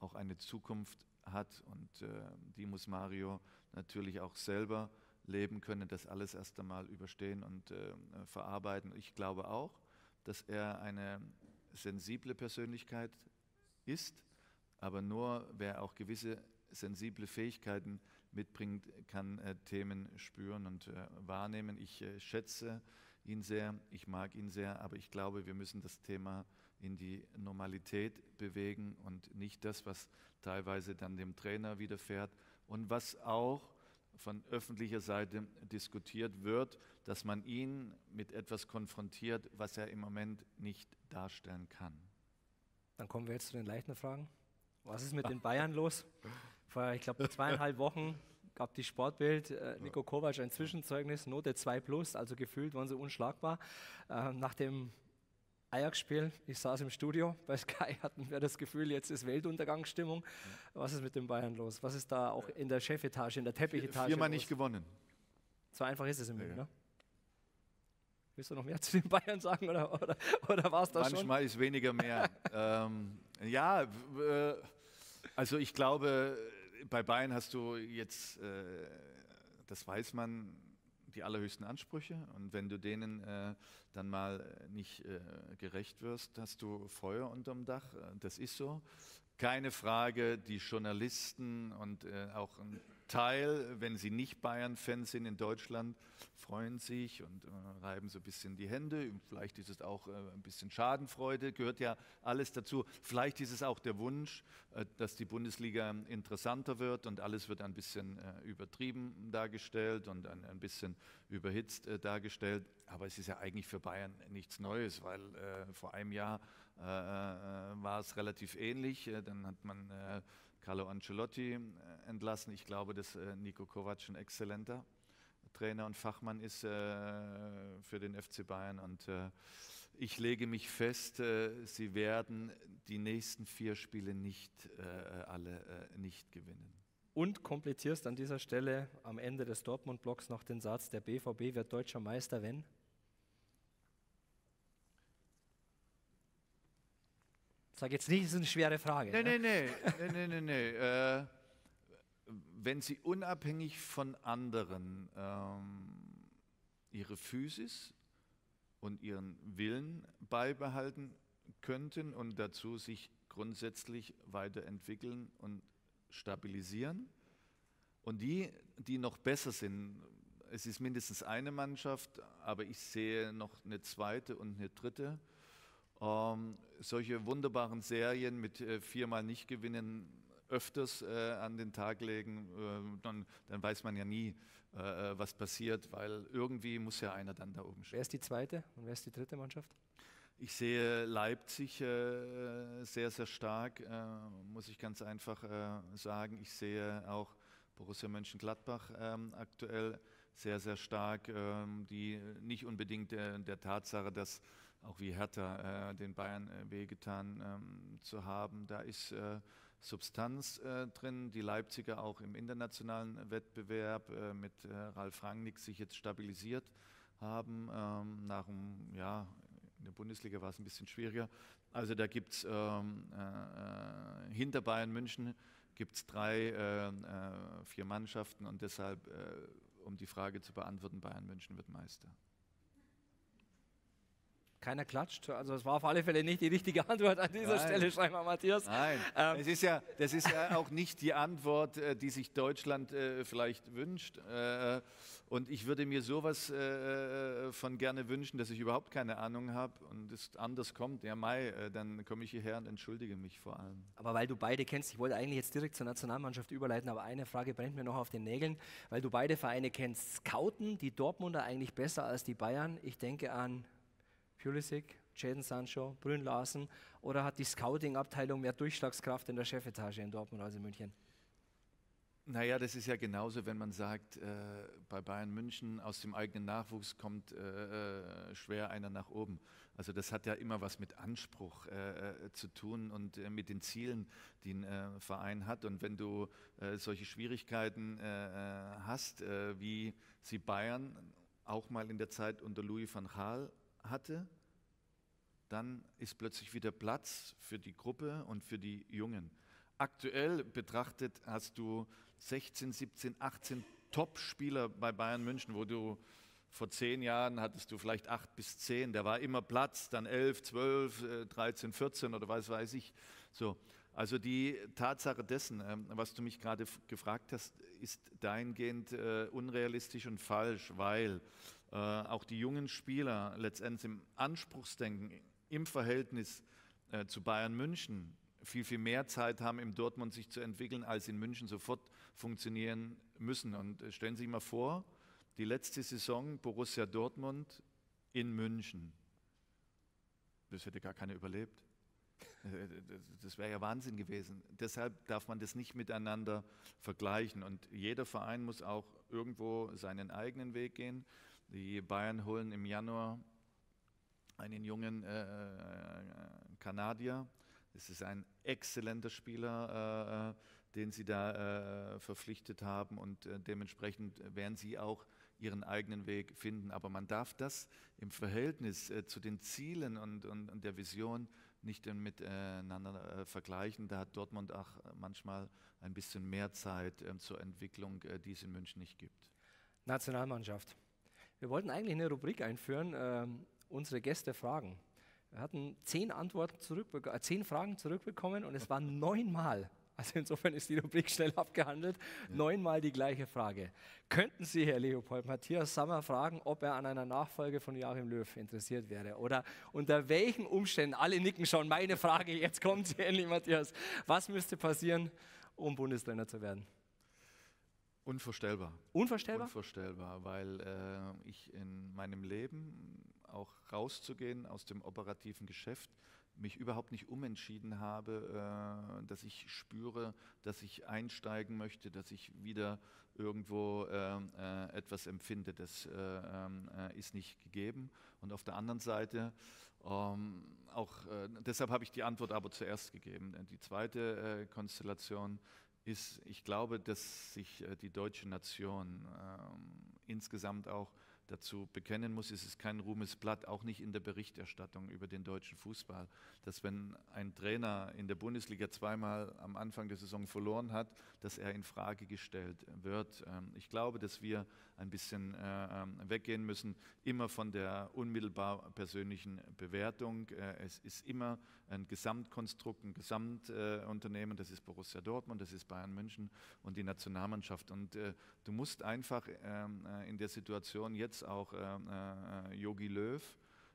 auch eine Zukunft hat. Und äh, die muss Mario natürlich auch selber leben können, das alles erst einmal überstehen und äh, verarbeiten. Ich glaube auch, dass er eine sensible Persönlichkeit ist, aber nur wer auch gewisse sensible Fähigkeiten mitbringt, kann äh, Themen spüren und äh, wahrnehmen. Ich äh, schätze ihn sehr, ich mag ihn sehr, aber ich glaube, wir müssen das Thema in die Normalität bewegen und nicht das, was teilweise dann dem Trainer widerfährt und was auch von öffentlicher Seite diskutiert wird, dass man ihn mit etwas konfrontiert, was er im Moment nicht darstellen kann. Dann kommen wir jetzt zu den leichten Fragen. Was ist mit den Bayern los? Vor, ich glaube, zweieinhalb Wochen gab die Sportbild äh, Nico Kovac ein Zwischenzeugnis, Note zwei plus, also gefühlt waren sie unschlagbar. Äh, nach dem Ajax-Spiel, ich saß im Studio, bei Sky hatten wir das Gefühl, jetzt ist Weltuntergangsstimmung. Was ist mit den Bayern los? Was ist da auch in der Chefetage, in der Teppichetage Viermal los? Nicht gewonnen. So einfach ist es im Leben, ja. Ne? Willst du noch mehr zu den Bayern sagen oder, oder, oder war es das schon? Manchmal ist weniger mehr. ähm, ja, äh, also ich glaube, bei Bayern hast du jetzt, äh, das weiß man, die allerhöchsten Ansprüche, und wenn du denen äh, dann mal nicht äh, gerecht wirst, hast du Feuer unterm Dach. Das ist so. Keine Frage, die Journalisten und äh, auch ein Teil, wenn sie nicht Bayern-Fans sind in Deutschland, freuen sich und äh, reiben so ein bisschen die Hände. Vielleicht ist es auch äh, ein bisschen Schadenfreude, gehört ja alles dazu. Vielleicht ist es auch der Wunsch, äh, dass die Bundesliga interessanter wird und alles wird ein bisschen äh, übertrieben dargestellt und ein, ein bisschen überhitzt äh, dargestellt. Aber es ist ja eigentlich für Bayern nichts Neues, weil äh, vor einem Jahr äh, war es relativ ähnlich. Äh, dann hat man äh, Carlo Ancelotti äh, entlassen. Ich glaube, dass äh, Nico Kovac ein exzellenter Trainer und Fachmann ist äh, für den F C Bayern. Und äh, ich lege mich fest, äh, sie werden die nächsten vier Spiele nicht äh, alle äh, nicht gewinnen. Und komplizierst an dieser Stelle am Ende des Dortmund-Blocks noch den Satz, der B V B wird deutscher Meister, wenn? Sag jetzt nicht, das ist eine schwere Frage. Nee, ne? nee, nee, nee, nee, nee. Äh, wenn sie unabhängig von anderen ähm, ihre Physis und ihren Willen beibehalten könnten und dazu sich grundsätzlich weiterentwickeln und stabilisieren, und die, die noch besser sind, es ist mindestens eine Mannschaft, aber ich sehe noch eine zweite und eine dritte. Ähm, solche wunderbaren Serien mit äh, viermal nicht gewinnen öfters äh, an den Tag legen, äh, dann, dann weiß man ja nie, äh, was passiert, weil irgendwie muss ja einer dann da oben stehen. Wer ist die zweite und wer ist die dritte Mannschaft? Ich sehe Leipzig äh, sehr, sehr stark, äh, muss ich ganz einfach äh, sagen. Ich sehe auch Borussia Mönchengladbach ähm, aktuell sehr, sehr stark, ähm, die nicht unbedingt äh, der Tatsache, dass auch wie Hertha äh, den Bayern äh, wehgetan ähm, zu haben. Da ist äh, Substanz äh, drin, die Leipziger auch im internationalen Wettbewerb äh, mit äh, Ralf Rangnick sich jetzt stabilisiert haben, ähm, nach dem, ja, in der Bundesliga war es ein bisschen schwieriger. Also da gibt es ähm, äh, hinter Bayern München gibt es drei, äh, äh, vier Mannschaften, und deshalb, äh, um die Frage zu beantworten, Bayern München wird Meister. Keiner klatscht, also es war auf alle Fälle nicht die richtige Antwort an dieser Nein. Stelle, scheinbar, Matthias. Nein, ähm. es ist ja, das ist ja auch nicht die Antwort, die sich Deutschland äh, vielleicht wünscht. Äh, und ich würde mir sowas äh, von gerne wünschen, dass ich überhaupt keine Ahnung habe und es anders kommt. Ja, Mai, äh, dann komme ich hierher und entschuldige mich vor allem. Aber weil du beide kennst, ich wollte eigentlich jetzt direkt zur Nationalmannschaft überleiten, aber eine Frage brennt mir noch auf den Nägeln, weil du beide Vereine kennst. Scouten die Dortmunder eigentlich besser als die Bayern? Ich denke an Pulisic, Jadon Sancho, Brünn Larsen, oder hat die Scouting-Abteilung mehr Durchschlagskraft in der Chefetage in Dortmund als in München? Naja, das ist ja genauso, wenn man sagt, äh, bei Bayern München aus dem eigenen Nachwuchs kommt äh, schwer einer nach oben. Also das hat ja immer was mit Anspruch äh, zu tun und äh, mit den Zielen, die ein äh, Verein hat. Und wenn du äh, solche Schwierigkeiten äh, hast, äh, wie sie Bayern auch mal in der Zeit unter Louis van Gaal hatte, dann ist plötzlich wieder Platz für die Gruppe und für die Jungen. Aktuell betrachtet hast du sechzehn, siebzehn, achtzehn Top-Spieler bei Bayern München, wo du vor zehn Jahren hattest du vielleicht acht bis zehn, da war immer Platz, dann elf, zwölf, dreizehn, vierzehn oder was weiß ich. So. Also die Tatsache dessen, was du mich gerade gefragt hast, ist dahingehend äh, unrealistisch und falsch, weil äh, auch die jungen Spieler letztendlich im Anspruchsdenken im Verhältnis äh, zu Bayern München viel, viel mehr Zeit haben, in Dortmund sich zu entwickeln, als in München sofort funktionieren müssen. Und äh, stellen Sie sich mal vor, die letzte Saison Borussia Dortmund in München. Das hätte gar keiner überlebt. Das wäre ja Wahnsinn gewesen. Deshalb darf man das nicht miteinander vergleichen. Und jeder Verein muss auch irgendwo seinen eigenen Weg gehen. Die Bayern holen im Januar einen jungen äh, Kanadier. Das ist ein exzellenter Spieler, äh, den sie da äh, verpflichtet haben. Und äh, dementsprechend werden sie auch ihren eigenen Weg finden. Aber man darf das im Verhältnis äh, zu den Zielen und, und, und der Vision nicht miteinander äh, vergleichen. Da hat Dortmund auch manchmal ein bisschen mehr Zeit äh, zur Entwicklung, äh, die es in München nicht gibt. Nationalmannschaft. Wir wollten eigentlich eine Rubrik einführen, äh, unsere Gäste fragen. Wir hatten zehn, Antworten zurückbe- äh, zehn Fragen zurückbekommen und es waren neunmal. Also insofern ist die Rubrik schnell abgehandelt. Ja. Neunmal die gleiche Frage. Könnten Sie, Herr Leopold, Matthias Sammer fragen, ob er an einer Nachfolge von Joachim Löw interessiert wäre? Oder unter welchen Umständen, alle nicken schon, meine Frage, jetzt kommt sie endlich, Matthias. Was müsste passieren, um Bundestrainer zu werden? Unvorstellbar. Unvorstellbar? Unvorstellbar, weil äh, ich in meinem Leben, auch rauszugehen aus dem operativen Geschäft, mich überhaupt nicht umentschieden habe, äh, dass ich spüre, dass ich einsteigen möchte, dass ich wieder irgendwo äh, äh, etwas empfinde. Das äh, äh, ist nicht gegeben. Und auf der anderen Seite, ähm, auch äh, deshalb habe ich die Antwort aber zuerst gegeben. Die zweite äh, Konstellation ist, ich glaube, dass sich äh, die deutsche Nation äh, insgesamt auch dazu bekennen muss, ist es kein Ruhmesblatt, auch nicht in der Berichterstattung über den deutschen Fußball, dass wenn ein Trainer in der Bundesliga zweimal am Anfang der Saison verloren hat, dass er in Frage gestellt wird. Ähm, ich glaube, dass wir ein bisschen äh, weggehen müssen, immer von der unmittelbar persönlichen Bewertung. Äh, es ist immer ein Gesamtkonstrukt, ein Gesamtunternehmen, äh, das ist Borussia Dortmund, das ist Bayern München und die Nationalmannschaft. Und äh, du musst einfach äh, in der Situation jetzt auch Jogi äh, Löw,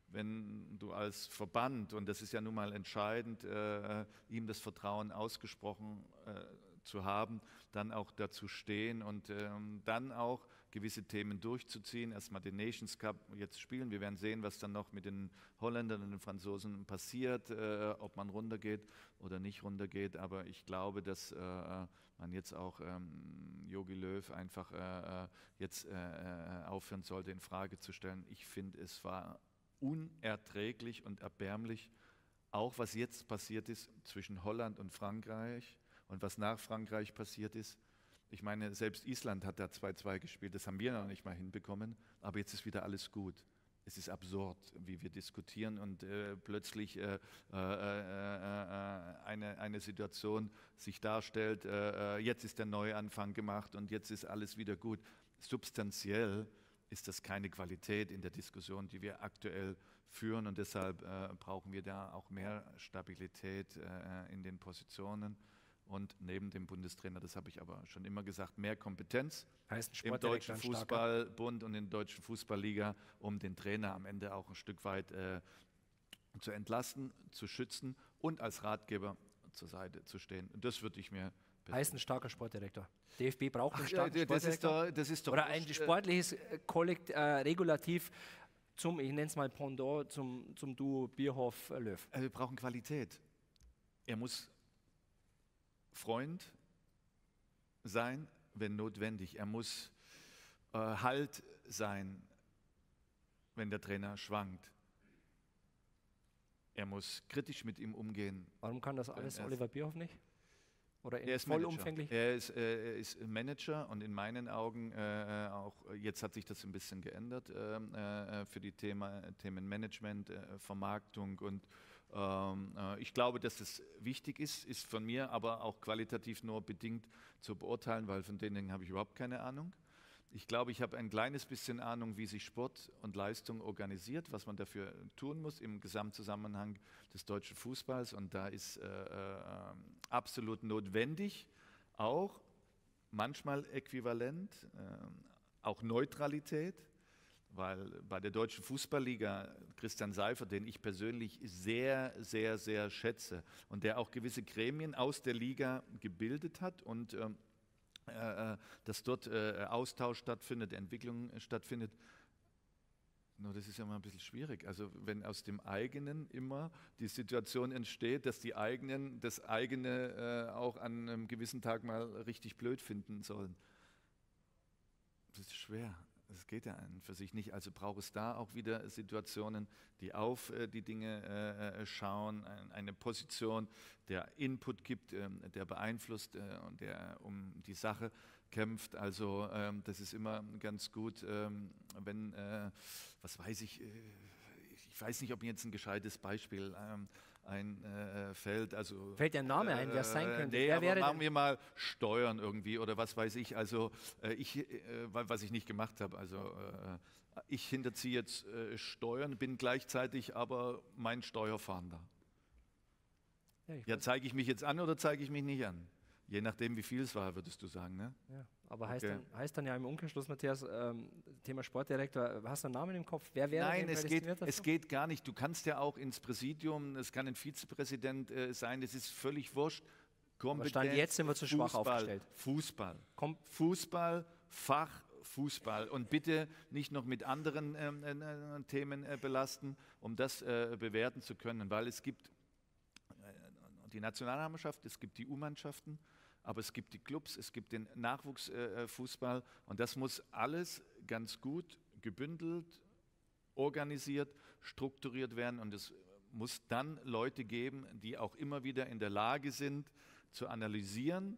wenn du als Verband, und das ist ja nun mal entscheidend, äh, ihm das Vertrauen ausgesprochen äh, zu haben, dann auch dazu stehen und äh, dann auch gewisse Themen durchzuziehen, erstmal den Nations Cup jetzt spielen, wir werden sehen, was dann noch mit den Holländern und den Franzosen passiert, äh, ob man runtergeht oder nicht runtergeht, aber ich glaube, dass äh, man jetzt auch ähm, Jogi Löw einfach äh, jetzt äh, aufhören sollte, in Frage zu stellen. Ich finde, es war unerträglich und erbärmlich, auch was jetzt passiert ist zwischen Holland und Frankreich und was nach Frankreich passiert ist. Ich meine, selbst Island hat da zwei zwei gespielt, das haben wir noch nicht mal hinbekommen, aber jetzt ist wieder alles gut. Es ist absurd, wie wir diskutieren und äh, plötzlich äh, äh, äh, eine, eine Situation sich darstellt, äh, jetzt ist der Neuanfang gemacht und jetzt ist alles wieder gut. Substanziell ist das keine Qualität in der Diskussion, die wir aktuell führen und deshalb äh, brauchen wir da auch mehr Stabilität äh, in den Positionen. Und neben dem Bundestrainer, das habe ich aber schon immer gesagt, mehr Kompetenz im Deutschen Fußballbund und in der Deutschen Fußballliga, um den Trainer am Ende auch ein Stück weit äh, zu entlasten, zu schützen und als Ratgeber zur Seite zu stehen. Und das würde ich mir besorgen. Heißt ein starker Sportdirektor. D F B braucht einen starken ja, das Sportdirektor. Ist doch, das ist doch Oder ein sportliches äh, Kollekt, äh, Regulativ. Zum, ich nenne es mal Pendant, zum, zum Duo Bierhoff-Löw. Also wir brauchen Qualität. Er muss Freund sein, wenn notwendig. Er muss äh, Halt sein, wenn der Trainer schwankt. Er muss kritisch mit ihm umgehen. Warum kann das alles äh, Oliver Bierhoff nicht? Oder er ist vollumfänglich? Er ist, äh, er ist Manager und in meinen Augen äh, auch, jetzt hat sich das ein bisschen geändert äh, äh, für die Thema, Themen Management, äh, Vermarktung und ich glaube, dass es wichtig ist, ist von mir aber auch qualitativ nur bedingt zu beurteilen, weil von denen habe ich überhaupt keine Ahnung. Ich glaube, ich habe ein kleines bisschen Ahnung, wie sich Sport und Leistung organisiert, was man dafür tun muss im Gesamtzusammenhang des deutschen Fußballs. Und da ist äh, äh, absolut notwendig, auch manchmal äquivalent, äh, auch Neutralität. Weil bei der Deutschen Fußballliga Christian Seifert, den ich persönlich sehr, sehr, sehr schätze und der auch gewisse Gremien aus der Liga gebildet hat und äh, äh, dass dort äh, Austausch stattfindet, Entwicklung stattfindet, nur das ist ja mal ein bisschen schwierig. Also wenn aus dem eigenen immer die Situation entsteht, dass die eigenen das eigene äh, auch an einem gewissen Tag mal richtig blöd finden sollen, das ist schwer. Das geht ja an für sich nicht. Also braucht es da auch wieder Situationen, die auf äh, die Dinge äh, schauen, ein, eine Position, der Input gibt, äh, der beeinflusst äh, und der um die Sache kämpft. Also ähm, das ist immer ganz gut, ähm, wenn, äh, was weiß ich, äh, ich weiß nicht, ob mir jetzt ein gescheites Beispiel ähm, einfällt. Äh, also, Fällt der Name äh, ein, wer sein könnte? Nee, wer aber wäre machen denn? wir mal Steuern irgendwie oder was weiß ich. Also äh, ich, äh, was ich nicht gemacht habe. Also äh, ich hinterziehe jetzt äh, Steuern, bin gleichzeitig aber mein Steuerfahnder. Ja, ja, zeige ich mich jetzt an oder zeige ich mich nicht an? Je nachdem, wie viel es war, würdest du sagen, ne? Ja. Aber heißt, okay. dann, heißt dann ja im Umkehrschluss, Matthias, ähm, Thema Sportdirektor, hast du einen Namen im Kopf? Wer wäre Nein, denn, es, geht, es geht gar nicht. Du kannst ja auch ins Präsidium, es kann ein Vizepräsident äh, sein, das ist völlig wurscht. Kompetenz, Aber Stand jetzt sind wir zu schwach Fußball, aufgestellt. Fußball, Kom Fußball, Fach, Fußball. Und bitte nicht noch mit anderen ähm, äh, Themen äh, belasten, um das äh, bewerten zu können, weil es gibt äh, die Nationalmannschaft, es gibt die U-Mannschaften, aber es gibt die Clubs, es gibt den Nachwuchsfußball äh, und das muss alles ganz gut gebündelt, organisiert, strukturiert werden und es muss dann Leute geben, die auch immer wieder in der Lage sind, zu analysieren,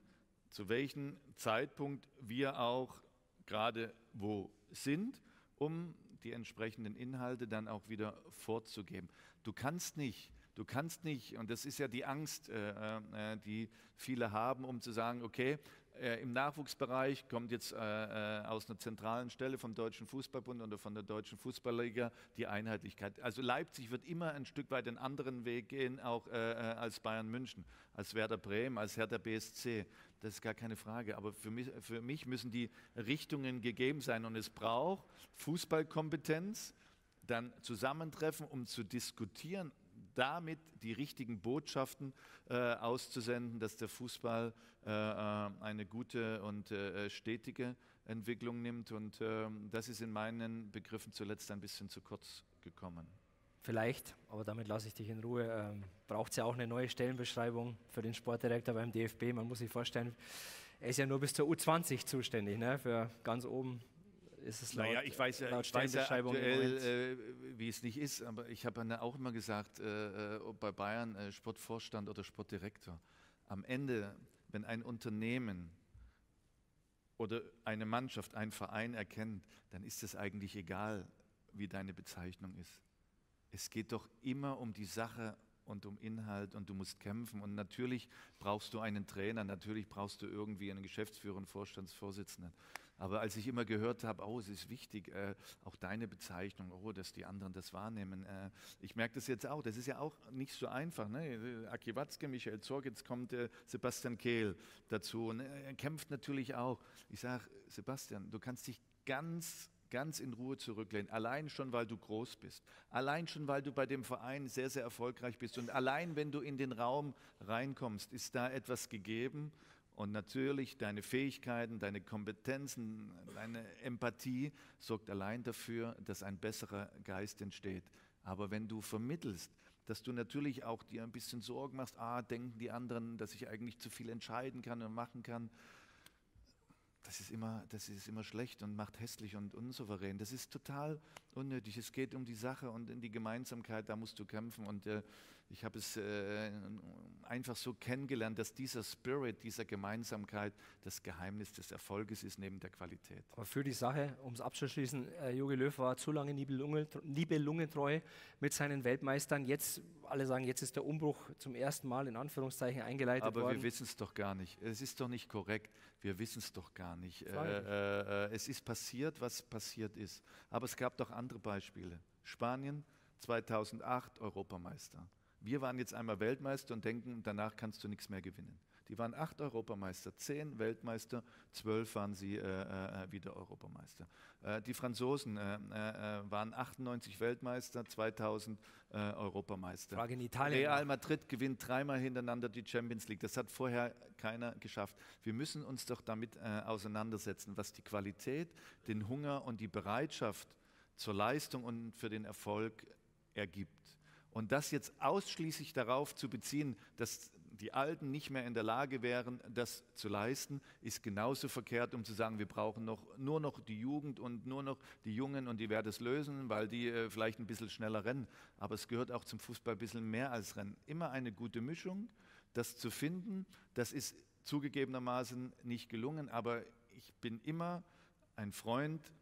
zu welchem Zeitpunkt wir auch gerade wo sind, um die entsprechenden Inhalte dann auch wieder vorzugeben. Du kannst nicht Du kannst nicht, und das ist ja die Angst, äh, äh, die viele haben, um zu sagen, okay, äh, im Nachwuchsbereich kommt jetzt äh, äh, aus einer zentralen Stelle vom Deutschen Fußballbund oder von der Deutschen Fußballliga die Einheitlichkeit. Also Leipzig wird immer ein Stück weit einen anderen Weg gehen, auch äh, als Bayern München, als Werder Bremen, als Hertha B S C. Das ist gar keine Frage, aber für mich, für mich müssen die Richtungen gegeben sein und es braucht Fußballkompetenz, dann Zusammentreffen, um zu diskutieren, damit die richtigen Botschaften äh, auszusenden, dass der Fußball äh, eine gute und äh, stetige Entwicklung nimmt. Und äh, das ist in meinen Begriffen zuletzt ein bisschen zu kurz gekommen. Vielleicht, aber damit lasse ich dich in Ruhe. Ähm, braucht es ja auch eine neue Stellenbeschreibung für den Sportdirektor beim D F B. Man muss sich vorstellen, er ist ja nur bis zur U zwanzig zuständig, ne? Für ganz oben. Ist es laut, naja, ich weiß ja, laut ich weiß ja aktuell, äh, wie es nicht ist, aber ich habe ja auch immer gesagt, äh, bei Bayern äh, Sportvorstand oder Sportdirektor, am Ende, wenn ein Unternehmen oder eine Mannschaft, ein Verein erkennt, dann ist es eigentlich egal, wie deine Bezeichnung ist. Es geht doch immer um die Sache und um Inhalt und du musst kämpfen und natürlich brauchst du einen Trainer, natürlich brauchst du irgendwie einen Geschäftsführer, einen Vorstandsvorsitzenden. Aber als ich immer gehört habe, oh, es ist wichtig, äh, auch deine Bezeichnung, oh, dass die anderen das wahrnehmen. Äh, ich merke das jetzt auch, das ist ja auch nicht so einfach. Ne? Aki Watzke, Michael Zorc, jetzt kommt äh, Sebastian Kehl dazu. Und er kämpft natürlich auch. Ich sage, Sebastian, du kannst dich ganz, ganz in Ruhe zurücklehnen. Allein schon, weil du groß bist. Allein schon, weil du bei dem Verein sehr, sehr erfolgreich bist. Und allein, wenn du in den Raum reinkommst, ist da etwas gegeben. Und natürlich deine Fähigkeiten, deine Kompetenzen, deine Empathie sorgt allein dafür, dass ein besserer Geist entsteht. Aber wenn du vermittelst, dass du natürlich auch dir ein bisschen Sorgen machst, ah, denken die anderen, dass ich eigentlich zu viel entscheiden kann und machen kann, das ist immer, das ist immer schlecht und macht hässlich und unsouverän. Das ist total unnötig. Es geht um die Sache und in die Gemeinsamkeit, da musst du kämpfen. Und äh, ich habe es äh, einfach so kennengelernt, dass dieser Spirit, dieser Gemeinsamkeit das Geheimnis des Erfolges ist, neben der Qualität. Aber für die Sache, um es abzuschließen, äh, Jogi Löw war zu lange Nibelungentreu mit seinen Weltmeistern. Jetzt, alle sagen, jetzt ist der Umbruch zum ersten Mal in Anführungszeichen eingeleitet Aber worden. Aber wir wissen es doch gar nicht. Es ist doch nicht korrekt. Wir wissen es doch gar nicht. Äh, äh, äh, es ist passiert, was passiert ist. Aber es gab doch andere Beispiele. Spanien, zweitausendacht, Europameister. Wir waren jetzt einmal Weltmeister und denken, danach kannst du nichts mehr gewinnen. Die waren acht Europameister, zehn Weltmeister, zwölf waren sie äh, äh, wieder Europameister. Äh, die Franzosen äh, äh, waren achtundneunzig Weltmeister, zweitausend äh, Europameister. Frage in Italien. Real Madrid gewinnt dreimal hintereinander die Champions League. Das hat vorher keiner geschafft. Wir müssen uns doch damit äh, auseinandersetzen, was die Qualität, den Hunger und die Bereitschaft zur Leistung und für den Erfolg ergibt. Und das jetzt ausschließlich darauf zu beziehen, dass die Alten nicht mehr in der Lage wären, das zu leisten, ist genauso verkehrt, um zu sagen, wir brauchen noch, nur noch die Jugend und nur noch die Jungen und die werden es lösen, weil die äh, vielleicht ein bisschen schneller rennen. Aber es gehört auch zum Fußball ein bisschen mehr als Rennen. Immer eine gute Mischung, das zu finden, das ist zugegebenermaßen nicht gelungen, aber ich bin immer ein Freund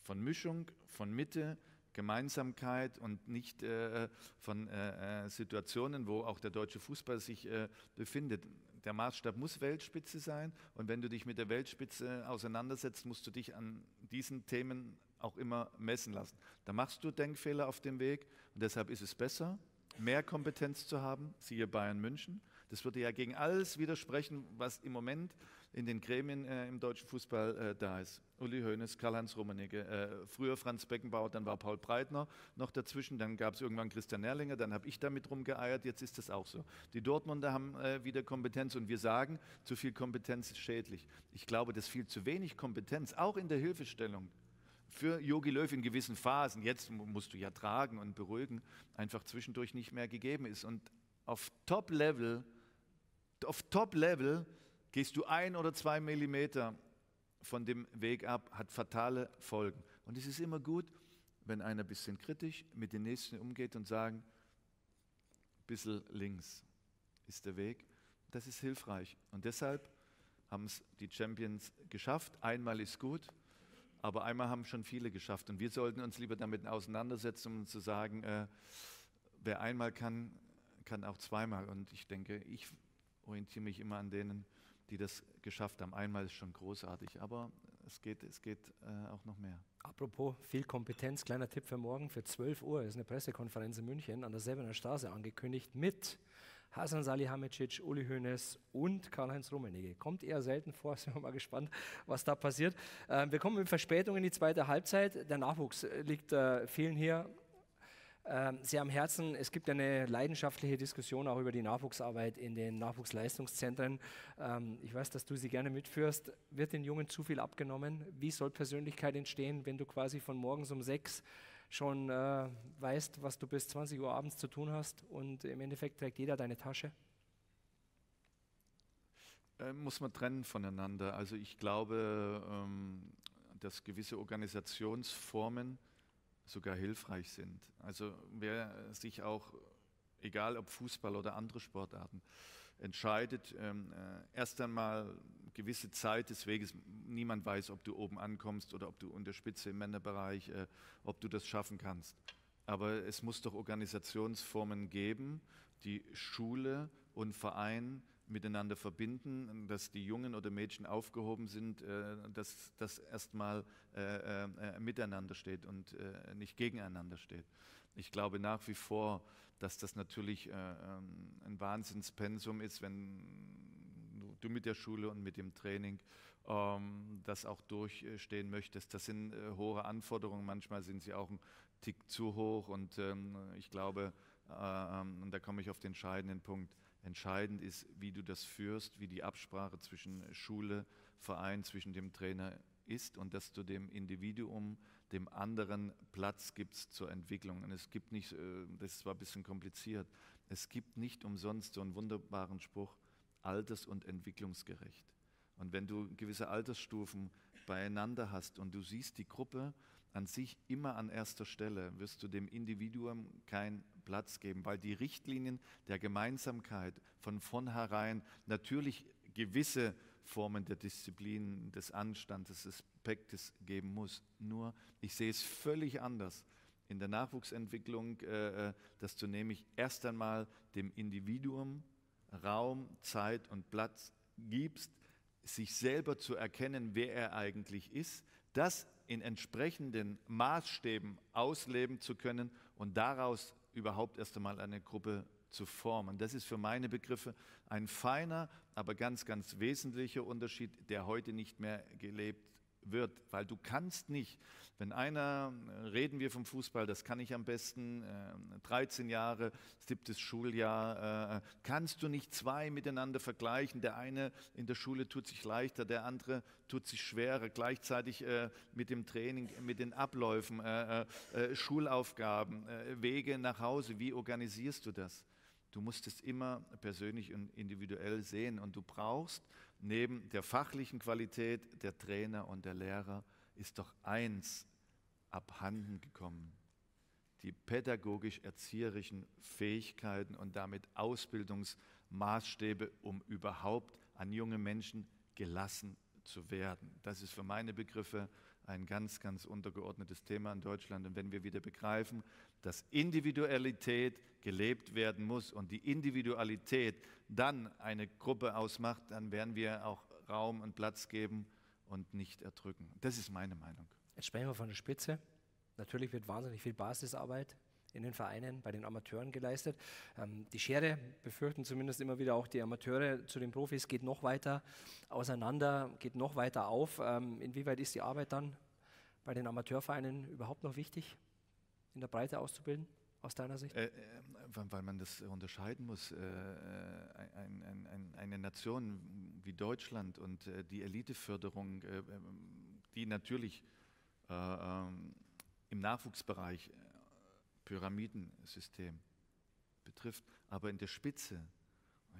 von Mischung, von Mitte, Gemeinsamkeit und nicht äh, von äh, Situationen, wo auch der deutsche Fußball sich äh, befindet. Der Maßstab muss Weltspitze sein, und wenn du dich mit der Weltspitze auseinandersetzt, musst du dich an diesen Themen auch immer messen lassen. Da machst du Denkfehler auf dem Weg, und deshalb ist es besser, mehr Kompetenz zu haben, siehe Bayern München. Das würde ja gegen alles widersprechen, was im Moment in den Gremien äh, im deutschen Fußball äh, da ist. Uli Hoeneß, Karl-Heinz Rummenigge, äh, früher Franz Beckenbauer, dann war Paul Breitner noch dazwischen, dann gab es irgendwann Christian Nerlinger, dann habe ich damit rumgeeiert, jetzt ist das auch so. Die Dortmunder haben äh, wieder Kompetenz, und wir sagen, zu viel Kompetenz ist schädlich. Ich glaube, dass viel zu wenig Kompetenz, auch in der Hilfestellung, für Jogi Löw in gewissen Phasen, jetzt musst du ja tragen und beruhigen, einfach zwischendurch nicht mehr gegeben ist. Und auf Top-Level, auf Top-Level gehst du ein oder zwei Millimeter von dem Weg ab, hat fatale Folgen. Und es ist immer gut, wenn einer ein bisschen kritisch mit den Nächsten umgeht und sagt, ein bisschen links ist der Weg. Das ist hilfreich. Und deshalb haben es die Champions geschafft. Einmal ist gut. Aber einmal haben schon viele geschafft, und wir sollten uns lieber damit auseinandersetzen, um zu sagen, äh, wer einmal kann, kann auch zweimal. Und ich denke, ich orientiere mich immer an denen, die das geschafft haben. Einmal ist schon großartig, aber es geht, es geht äh, auch noch mehr. Apropos viel Kompetenz, kleiner Tipp für morgen, für zwölf Uhr ist eine Pressekonferenz in München an der Säbener Straße angekündigt mit Hasan Salihamidzic, Uli Hoeneß und Karl-Heinz Rummenigge. Kommt eher selten vor, sind wir mal gespannt, was da passiert. Ähm, wir kommen mit Verspätung in die zweite Halbzeit. Der Nachwuchs liegt äh, vielen hier ähm, sehr am Herzen. Es gibt eine leidenschaftliche Diskussion auch über die Nachwuchsarbeit in den Nachwuchsleistungszentren. Ähm, ich weiß, dass du sie gerne mitführst. Wird den Jungen zu viel abgenommen? Wie soll Persönlichkeit entstehen, wenn du quasi von morgens um sechs schon äh, weißt, was du bis zwanzig Uhr abends zu tun hast, und im Endeffekt trägt jeder deine Tasche? Äh, muss man trennen voneinander. Also ich glaube, ähm, dass gewisse Organisationsformen sogar hilfreich sind. Also wer sich auch, egal ob Fußball oder andere Sportarten, entscheidet, ähm, äh, erst einmal gewisse Zeit des Weges, niemand weiß, ob du oben ankommst oder ob du unter Spitze im Männerbereich, äh, ob du das schaffen kannst. Aber es muss doch Organisationsformen geben, die Schule und Verein miteinander verbinden, dass die Jungen oder Mädchen aufgehoben sind, äh, dass das erstmal äh, äh, miteinander steht und äh, nicht gegeneinander steht. Ich glaube nach wie vor, dass das natürlich äh, ein Wahnsinnspensum ist, wenn du mit der Schule und mit dem Training ähm, das auch durchstehen möchtest. Das sind äh, hohe Anforderungen, manchmal sind sie auch ein Tick zu hoch, und ähm, ich glaube, äh, und da komme ich auf den entscheidenden Punkt, entscheidend ist, wie du das führst, wie die Absprache zwischen Schule, Verein, zwischen dem Trainer ist, und dass du dem Individuum, dem anderen Platz gibst zur Entwicklung. Und es gibt nicht, das war ein bisschen kompliziert, es gibt nicht umsonst so einen wunderbaren Spruch, alters- und entwicklungsgerecht. Und wenn du gewisse Altersstufen beieinander hast und du siehst die Gruppe an sich immer an erster Stelle, wirst du dem Individuum keinen Platz geben, weil die Richtlinien der Gemeinsamkeit von vornherein natürlich gewisse Formen der Disziplin, des Anstandes, des Respektes geben muss. Nur, ich sehe es völlig anders in der Nachwuchsentwicklung, äh, dass du nämlich erst einmal dem Individuum Raum, Zeit und Platz gibst, sich selber zu erkennen, wer er eigentlich ist, das in entsprechenden Maßstäben ausleben zu können und daraus überhaupt erst einmal eine Gruppe zu formen. Das ist für meine Begriffe ein feiner, aber ganz, ganz wesentlicher Unterschied, der heute nicht mehr gelebt wird, weil du kannst nicht, wenn einer, reden wir vom Fußball, das kann ich am besten, äh, dreizehn Jahre, siebtes Schuljahr, äh, kannst du nicht zwei miteinander vergleichen, der eine in der Schule tut sich leichter, der andere tut sich schwerer, gleichzeitig äh, mit dem Training, mit den Abläufen, äh, äh, Schulaufgaben, äh, Wege nach Hause, wie organisierst du das? Du musst es immer persönlich und individuell sehen, und du brauchst neben der fachlichen Qualität, der Trainer und der Lehrer ist doch eins abhanden gekommen: die pädagogisch-erzieherischen Fähigkeiten und damit Ausbildungsmaßstäbe, um überhaupt an junge Menschen gelassen zu werden. Das ist für meine Begriffe ein ganz, ganz untergeordnetes Thema in Deutschland. Und wenn wir wieder begreifen, dass Individualität gelebt werden muss und die Individualität dann eine Gruppe ausmacht, dann werden wir auch Raum und Platz geben und nicht erdrücken. Das ist meine Meinung. Jetzt sprechen wir von der Spitze. Natürlich wird wahnsinnig viel Basisarbeit in den Vereinen, bei den Amateuren geleistet. Ähm, die Schere, befürchten zumindest immer wieder auch die Amateure zu den Profis, geht noch weiter auseinander, geht noch weiter auf. Ähm, inwieweit ist die Arbeit dann bei den Amateurvereinen überhaupt noch wichtig, in der Breite auszubilden, aus deiner Sicht? Äh, äh, weil man das unterscheiden muss. Äh, ein, ein, ein, eine Nation wie Deutschland und äh, die Eliteförderung, äh, die natürlich äh, äh, im Nachwuchsbereich Pyramidensystem betrifft, aber in der Spitze,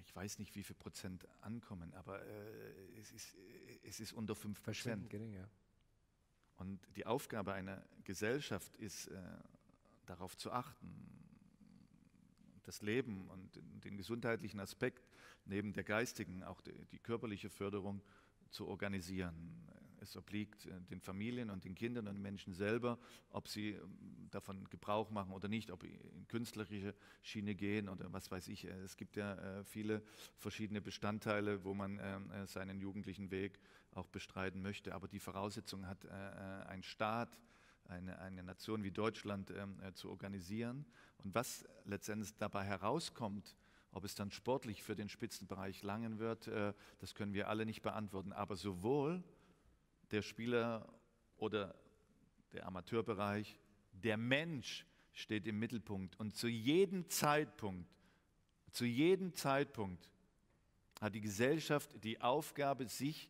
ich weiß nicht, wie viel Prozent ankommen, aber äh, es, ist, es ist unter fünf Prozent. Gering, ja. Und die Aufgabe einer Gesellschaft ist, äh, darauf zu achten, das Leben und den gesundheitlichen Aspekt neben der geistigen, auch die, die körperliche Förderung zu organisieren. Es obliegt den Familien und den Kindern und Menschen selber, ob sie davon Gebrauch machen oder nicht, ob in künstlerische Schiene gehen oder was weiß ich. Es gibt ja viele verschiedene Bestandteile, wo man seinen jugendlichen Weg auch bestreiten möchte. Aber die Voraussetzung hat ein Staat, eine, eine Nation wie Deutschland zu organisieren. Und was letztendlich dabei herauskommt, ob es dann sportlich für den Spitzenbereich langen wird, äh, das können wir alle nicht beantworten. Aber sowohl der Spieler oder der Amateurbereich, der Mensch steht im Mittelpunkt. Und zu jedem Zeitpunkt, zu jedem Zeitpunkt hat die Gesellschaft die Aufgabe, sich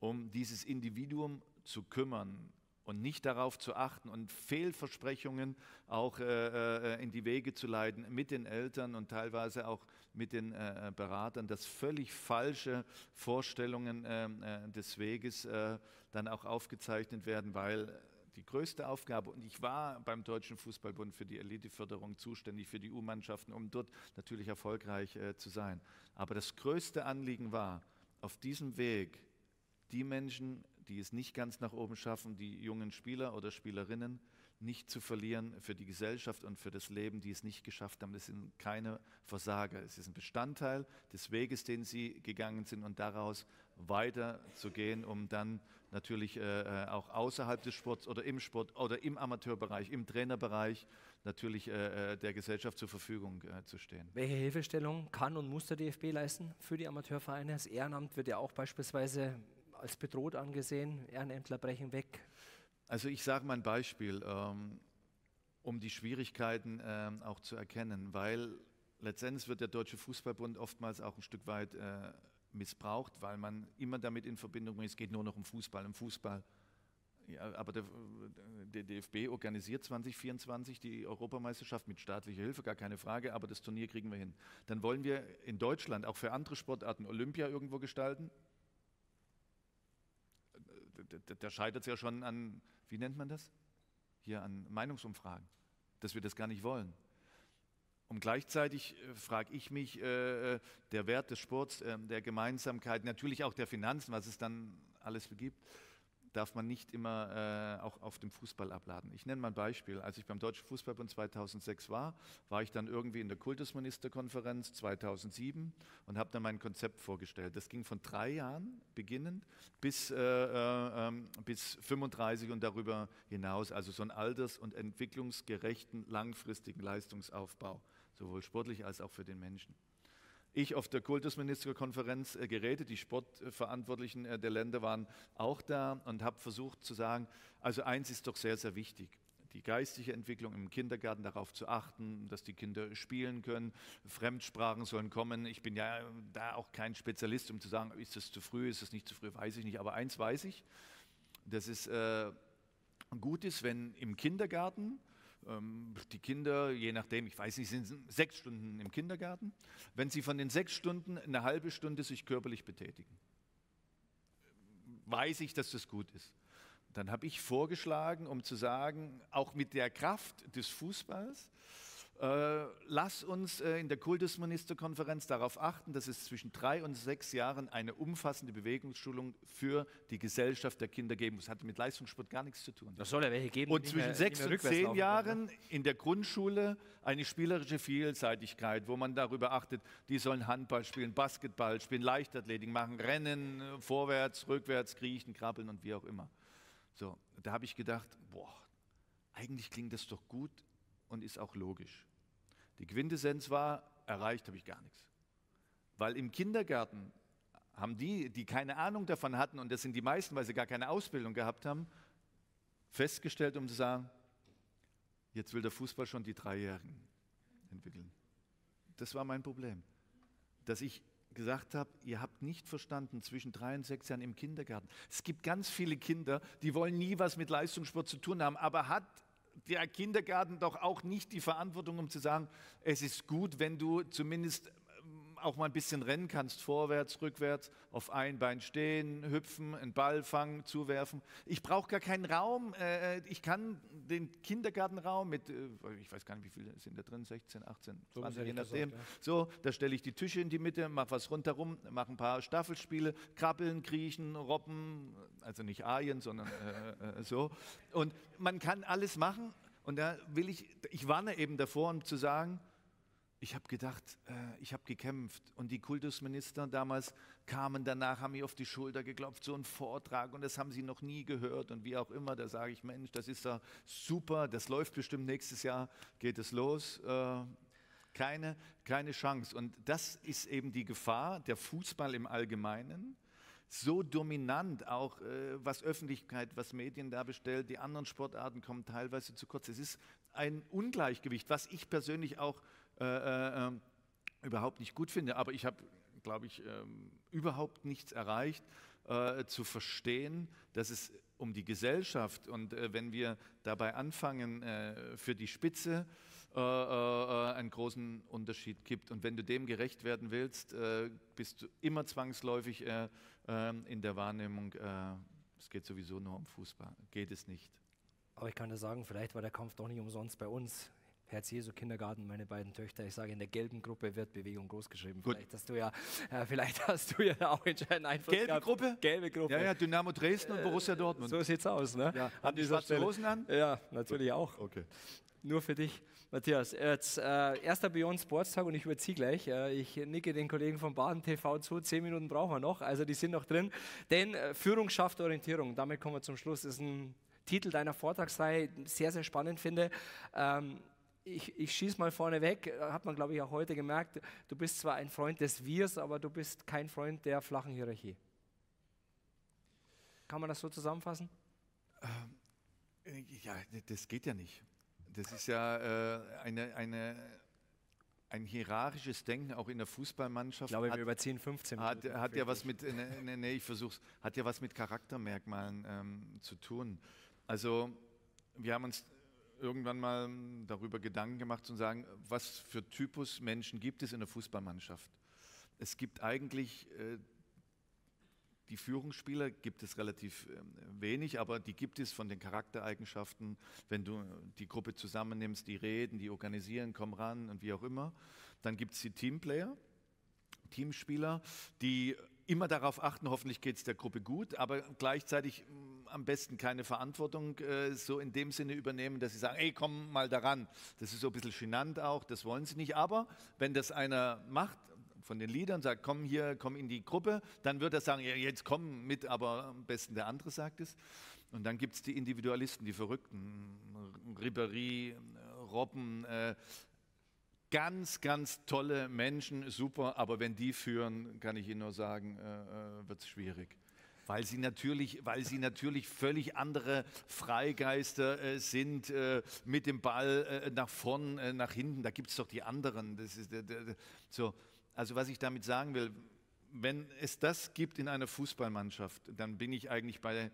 um dieses Individuum zu kümmern und nicht darauf zu achten und Fehlversprechungen auch äh, in die Wege zu leiten mit den Eltern und teilweise auch mit den äh, Beratern, dass völlig falsche Vorstellungen äh, des Weges äh, dann auch aufgezeichnet werden, weil die größte Aufgabe, und ich war beim Deutschen Fußballbund für die Eliteförderung zuständig, für die U-Mannschaften, um dort natürlich erfolgreich äh, zu sein. Aber das größte Anliegen war, auf diesem Weg die Menschen, die es nicht ganz nach oben schaffen, die jungen Spieler oder Spielerinnen nicht zu verlieren für die Gesellschaft und für das Leben, die es nicht geschafft haben. Das sind keine Versager. Es ist ein Bestandteil des Weges, den sie gegangen sind und daraus weiterzugehen, um dann natürlich äh, auch außerhalb des Sports oder im Sport oder im Amateurbereich, im Trainerbereich natürlich äh, der Gesellschaft zur Verfügung äh, zu stehen. Welche Hilfestellung kann und muss der D F B leisten für die Amateurvereine? Das Ehrenamt wird ja auch beispielsweise als bedroht angesehen, Ehrenämtler brechen weg. Also ich sage mal ein Beispiel, ähm, um die Schwierigkeiten ähm, auch zu erkennen, weil letztendlich wird der Deutsche Fußballbund oftmals auch ein Stück weit äh, missbraucht, weil man immer damit in Verbindung ist, es geht nur noch um Fußball, um Fußball. Ja, aber der, der D F B organisiert zwanzig vierundzwanzig die Europameisterschaft mit staatlicher Hilfe, gar keine Frage, aber das Turnier kriegen wir hin. Dann wollen wir in Deutschland auch für andere Sportarten Olympia irgendwo gestalten. Da scheitert es ja schon an, wie nennt man das? Hier an Meinungsumfragen, dass wir das gar nicht wollen. Und gleichzeitig äh, frage ich mich, äh, der Wert des Sports, äh, der Gemeinsamkeit, natürlich auch der Finanzen, was es dann alles gibt, darf man nicht immer äh, auch auf dem Fußball abladen. Ich nenne mal ein Beispiel. Als ich beim Deutschen Fußballbund zweitausendsechs war, war ich dann irgendwie in der Kultusministerkonferenz zweitausendsieben und habe dann mein Konzept vorgestellt. Das ging von drei Jahren beginnend bis, äh, äh, bis fünfunddreißig und darüber hinaus. Also so einen alters- und entwicklungsgerechten, langfristigen Leistungsaufbau, sowohl sportlich als auch für den Menschen. Ich auf der Kultusministerkonferenz äh, geredet, die Sportverantwortlichen äh, der Länder waren auch da und habe versucht zu sagen, also eins ist doch sehr, sehr wichtig, die geistige Entwicklung im Kindergarten, darauf zu achten, dass die Kinder spielen können, Fremdsprachen sollen kommen. Ich bin ja da auch kein Spezialist, um zu sagen, ist das zu früh, ist das nicht zu früh, weiß ich nicht. Aber eins weiß ich, dass es äh, gut ist, wenn im Kindergarten die Kinder, je nachdem, ich weiß nicht, sind sechs Stunden im Kindergarten, wenn sie von den sechs Stunden eine halbe Stunde sich körperlich betätigen, weiß ich, dass das gut ist. Dann habe ich vorgeschlagen, um zu sagen, auch mit der Kraft des Fußballs Äh, lass uns äh, in der Kultusministerkonferenz darauf achten, dass es zwischen drei und sechs Jahren eine umfassende Bewegungsschulung für die Gesellschaft der Kinder geben muss. Das hat mit Leistungssport gar nichts zu tun. Das soll ja welche geben. Und zwischen sechs und zehn Jahren in der Grundschule eine spielerische Vielseitigkeit, wo man darüber achtet, die sollen Handball spielen, Basketball spielen, Leichtathletik machen, Rennen, vorwärts, rückwärts, kriechen, krabbeln und wie auch immer. So, da habe ich gedacht, boah, eigentlich klingt das doch gut und ist auch logisch. Die Quintessenz war, erreicht habe ich gar nichts. Weil im Kindergarten haben die, die keine Ahnung davon hatten, und das sind die meisten, weil sie gar keine Ausbildung gehabt haben, festgestellt, um zu sagen, jetzt will der Fußball schon die Dreijährigen entwickeln. Das war mein Problem. Dass ich gesagt habe, ihr habt nicht verstanden, zwischen drei und sechs Jahren im Kindergarten. Es gibt ganz viele Kinder, die wollen nie was mit Leistungssport zu tun haben, aber hat der Kindergarten doch auch nicht die Verantwortung, um zu sagen, es ist gut, wenn du zumindest auch mal ein bisschen rennen kannst, vorwärts, rückwärts, auf ein Bein stehen, hüpfen, einen Ball fangen, zuwerfen. Ich brauche gar keinen Raum. Äh, ich kann den Kindergartenraum mit, äh, ich weiß gar nicht, wie viele sind da drin, sechzehn, achtzehn, zwanzig, je nachdem. Ja. So, da stelle ich die Tische in die Mitte, mache was rundherum, mache ein paar Staffelspiele, krabbeln, kriechen, robben, also nicht Arjen, sondern äh, äh, so. Und man kann alles machen. Und da will ich, ich warne eben davor, um zu sagen, ich habe gedacht, äh, ich habe gekämpft, und die Kultusminister damals kamen danach, haben mir auf die Schulter geklopft, so einen Vortrag, und das haben sie noch nie gehört und wie auch immer. Da sage ich, Mensch, das ist ja super, das läuft bestimmt, nächstes Jahr geht es los. Äh, keine, keine Chance, und das ist eben die Gefahr, der Fußball im Allgemeinen, so dominant auch, äh, was Öffentlichkeit, was Medien da bestellt, die anderen Sportarten kommen teilweise zu kurz. Es ist ein Ungleichgewicht, was ich persönlich auch Äh, äh, überhaupt nicht gut finde, aber ich habe, glaube ich, ähm, überhaupt nichts erreicht, äh, zu verstehen, dass es um die Gesellschaft, und äh, wenn wir dabei anfangen, äh, für die Spitze äh, äh, einen großen Unterschied gibt, und wenn du dem gerecht werden willst, äh, bist du immer zwangsläufig äh, äh, in der Wahrnehmung, äh, es geht sowieso nur um Fußball, geht es nicht. Aber ich kann dir sagen, vielleicht war der Kampf doch nicht umsonst bei uns. Herz Jesu Kindergarten, meine beiden Töchter, ich sage, in der gelben Gruppe wird Bewegung großgeschrieben. Vielleicht hast du ja, äh, vielleicht hast du ja auch entscheidend Einfluss gelbe gehabt. Gruppe? Gelbe Gruppe? Ja, ja, Dynamo Dresden äh, und Borussia Dortmund. So sieht's aus, ne? Ja. Haben die schwarze Hosen an? Ja, natürlich auch. Okay. Nur für dich, Matthias. Jetzt, äh, erster Beyond Sports Tag, und ich überziehe gleich. Äh, ich nicke den Kollegen von Baden T V zu. Zehn Minuten brauchen wir noch, also die sind noch drin. Denn äh, Führung schafft Orientierung. Damit kommen wir zum Schluss. Das ist ein Titel deiner Vortragsreihe, sehr, sehr spannend finde. Ähm, Ich, ich schieße mal vorne weg, hat man, glaube ich, auch heute gemerkt, du bist zwar ein Freund des Wirs, aber du bist kein Freund der flachen Hierarchie. Kann man das so zusammenfassen? Ähm, ja, das geht ja nicht. Das ist ja äh, eine, eine, ein hierarchisches Denken, auch in der Fußballmannschaft. Ich glaube, hat, wir überziehen fünfzehn Minuten. Hat, hat ja was mit, ne, ne, ne, ich versuch's, hat ja was mit Charaktermerkmalen ähm, zu tun. Also, wir haben uns irgendwann mal darüber Gedanken gemacht zu sagen, was für Typus Menschen gibt es in der Fußballmannschaft. Es gibt eigentlich, äh, die Führungsspieler gibt es relativ äh, wenig, aber die gibt es von den Charaktereigenschaften, wenn du die Gruppe zusammennimmst, die reden, die organisieren, kommen ran und wie auch immer. Dann gibt es die Teamplayer, Teamspieler, die immer darauf achten, hoffentlich geht es der Gruppe gut, aber gleichzeitig mh, am besten keine Verantwortung äh, so in dem Sinne übernehmen, dass sie sagen, ey, komm mal daran. Das ist so ein bisschen genant auch, das wollen sie nicht. Aber wenn das einer macht von den Leadern, sagt, komm hier, komm in die Gruppe, dann wird er sagen, ja, jetzt komm mit, aber am besten der andere sagt es. Und dann gibt es die Individualisten, die Verrückten, Ribéry, Robben, äh, ganz, ganz tolle Menschen, super, aber wenn die führen, kann ich Ihnen nur sagen, äh, wird es schwierig. Weil sie natürlich, weil sie natürlich völlig andere Freigeister äh, sind, äh, mit dem Ball äh, nach vorn, äh, nach hinten, da gibt es doch die anderen. Das ist, äh, so. Also was ich damit sagen will, wenn es das gibt in einer Fußballmannschaft, dann bin ich eigentlich bei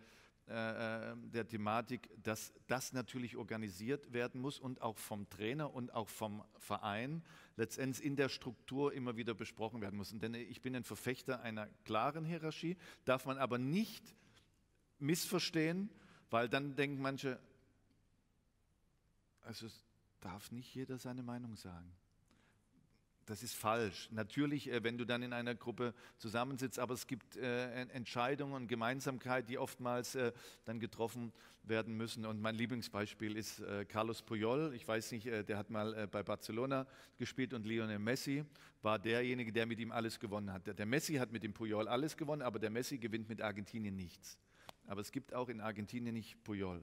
der Thematik, dass das natürlich organisiert werden muss und auch vom Trainer und auch vom Verein letztendlich in der Struktur immer wieder besprochen werden muss. Und denn ich bin ein Verfechter einer klaren Hierarchie, darf man aber nicht missverstehen, weil dann denken manche, also darf nicht jeder seine Meinung sagen. Das ist falsch. Natürlich, wenn du dann in einer Gruppe zusammensitzt, aber es gibt äh, Entscheidungen und Gemeinsamkeit, die oftmals äh, dann getroffen werden müssen. Und mein Lieblingsbeispiel ist äh, Carlos Puyol. Ich weiß nicht, äh, der hat mal äh, bei Barcelona gespielt und Lionel Messi war derjenige, der mit ihm alles gewonnen hat. Der, der Messi hat mit dem Puyol alles gewonnen, aber der Messi gewinnt mit Argentinien nichts. Aber es gibt auch in Argentinien nicht Puyol.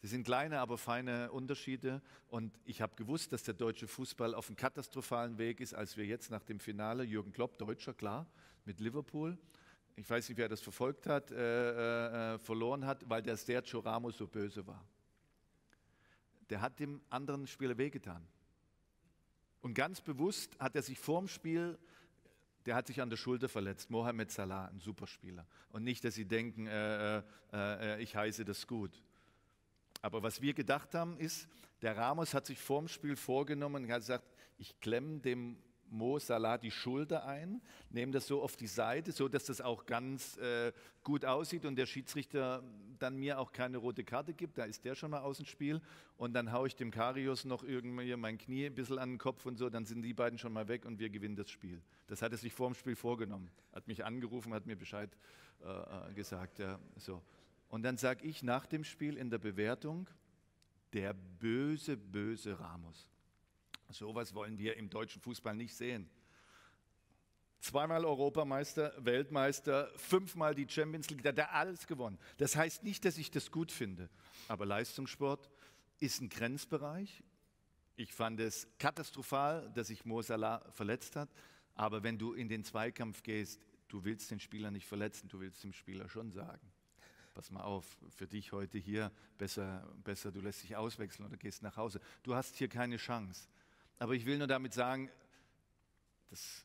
Das sind kleine, aber feine Unterschiede und ich habe gewusst, dass der deutsche Fußball auf einem katastrophalen Weg ist, als wir jetzt nach dem Finale, Jürgen Klopp, Deutscher, klar, mit Liverpool, ich weiß nicht, wer das verfolgt hat, äh, äh, verloren hat, weil der Sergio Ramos so böse war. Der hat dem anderen Spieler wehgetan. Und ganz bewusst hat er sich vorm Spiel, der hat sich an der Schulter verletzt, Mohamed Salah, ein Superspieler. Und nicht, dass sie denken, äh, äh, ich heiße das gut. Aber was wir gedacht haben, ist, der Ramos hat sich vorm Spiel vorgenommen und hat gesagt, ich klemme dem Mo Salah die Schulter ein, nehme das so auf die Seite, so dass das auch ganz äh, gut aussieht und der Schiedsrichter dann mir auch keine rote Karte gibt, da ist der schon mal aus dem Spiel und dann haue ich dem Karius noch irgendwie mein Knie ein bisschen an den Kopf und so, dann sind die beiden schon mal weg und wir gewinnen das Spiel. Das hat er sich vorm Spiel vorgenommen, hat mich angerufen, hat mir Bescheid äh, gesagt, ja, so. Und dann sage ich nach dem Spiel in der Bewertung, der böse, böse Ramos. Sowas wollen wir im deutschen Fußball nicht sehen. Zweimal Europameister, Weltmeister, fünfmal die Champions League, da hat er alles gewonnen. Das heißt nicht, dass ich das gut finde, aber Leistungssport ist ein Grenzbereich. Ich fand es katastrophal, dass sich Mo Salah verletzt hat, aber wenn du in den Zweikampf gehst, du willst den Spieler nicht verletzen, du willst dem Spieler schon sagen. Pass mal auf, für dich heute hier, besser, besser, du lässt dich auswechseln oder gehst nach Hause. Du hast hier keine Chance. Aber ich will nur damit sagen, dass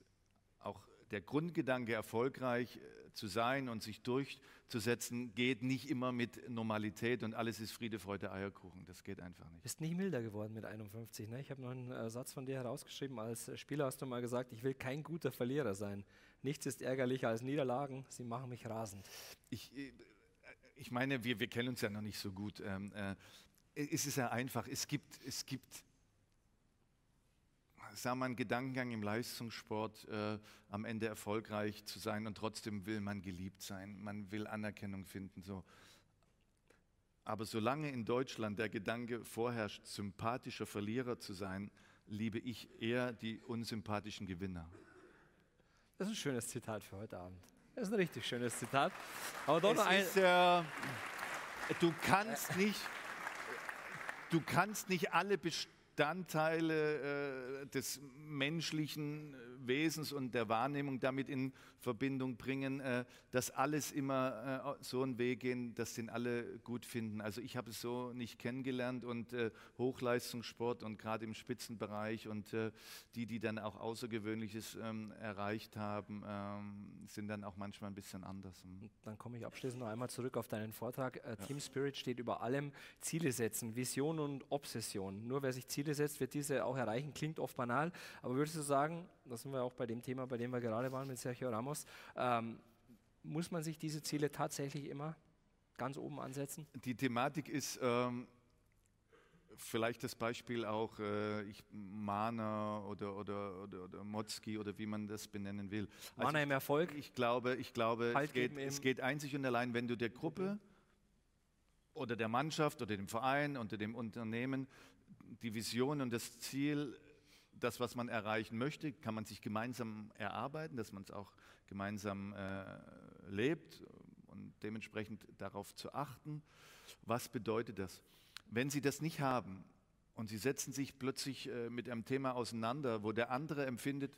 auch der Grundgedanke, erfolgreich zu sein und sich durchzusetzen, geht nicht immer mit Normalität und alles ist Friede, Freude, Eierkuchen. Das geht einfach nicht. Du bist nicht milder geworden mit einundfünfzig, ne? Ich habe noch einen äh, Satz von dir herausgeschrieben. Als Spieler hast du mal gesagt, ich will kein guter Verlierer sein. Nichts ist ärgerlicher als Niederlagen, sie machen mich rasend. Ich... Äh, Ich meine, wir, wir kennen uns ja noch nicht so gut. Ähm, äh, es ist ja einfach, es gibt, es gibt sag mal, einen Gedankengang im Leistungssport, äh, am Ende erfolgreich zu sein und trotzdem will man geliebt sein, man will Anerkennung finden. So. Aber solange in Deutschland der Gedanke vorherrscht, sympathischer Verlierer zu sein, liebe ich eher die unsympathischen Gewinner. Das ist ein schönes Zitat für heute Abend. Das ist ein richtig schönes Zitat. Aber doch noch ein ist, äh, du, kannst nicht, du kannst nicht alle Bestandteile äh, des menschlichen Wesens und der Wahrnehmung damit in Verbindung bringen, äh, dass alles immer äh, so einen Weg gehen, dass den alle gut finden. Also ich habe es so nicht kennengelernt und äh, Hochleistungssport und gerade im Spitzenbereich und äh, die, die dann auch Außergewöhnliches ähm, erreicht haben, ähm, sind dann auch manchmal ein bisschen anders. Und dann komme ich abschließend noch einmal zurück auf deinen Vortrag. Äh, ja. Team Spirit steht über allem. Ziele setzen, Vision und Obsession. Nur wer sich Ziele setzt, wird diese auch erreichen. Klingt oft banal, aber würdest du sagen, das sind wir auch bei dem Thema, bei dem wir gerade waren mit Sergio Ramos, ähm, muss man sich diese Ziele tatsächlich immer ganz oben ansetzen? Die Thematik ist ähm, vielleicht das Beispiel auch äh, ich, Mahner oder, oder, oder, oder Motzki oder wie man das benennen will. Also Mahner im Erfolg? Ich glaube, ich glaube halt es, geht, es geht einzig und allein, wenn du der Gruppe oder der Mannschaft oder dem Verein oder dem Unternehmen die Vision und das Ziel, das, was man erreichen möchte, kann man sich gemeinsam erarbeiten, dass man es auch gemeinsam äh, lebt und dementsprechend darauf zu achten. Was bedeutet das? Wenn Sie das nicht haben und Sie setzen sich plötzlich äh, mit einem Thema auseinander, wo der andere empfindet,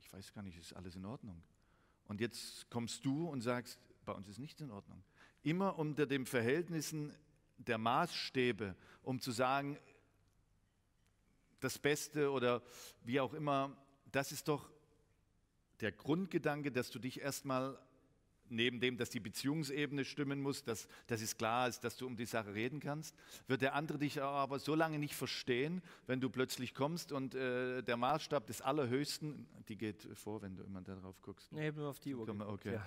ich weiß gar nicht, ist alles in Ordnung. Und jetzt kommst du und sagst, bei uns ist nichts in Ordnung. Immer unter den Verhältnissen der Maßstäbe, um zu sagen, das Beste oder wie auch immer, das ist doch der Grundgedanke, dass du dich erstmal, neben dem, dass die Beziehungsebene stimmen muss, dass, dass es klar ist, dass du um die Sache reden kannst, wird der andere dich aber so lange nicht verstehen, wenn du plötzlich kommst und äh, der Maßstab des Allerhöchsten, die geht vor, wenn du immer darauf guckst. Ne, nur auf die Uhr. Komm, okay.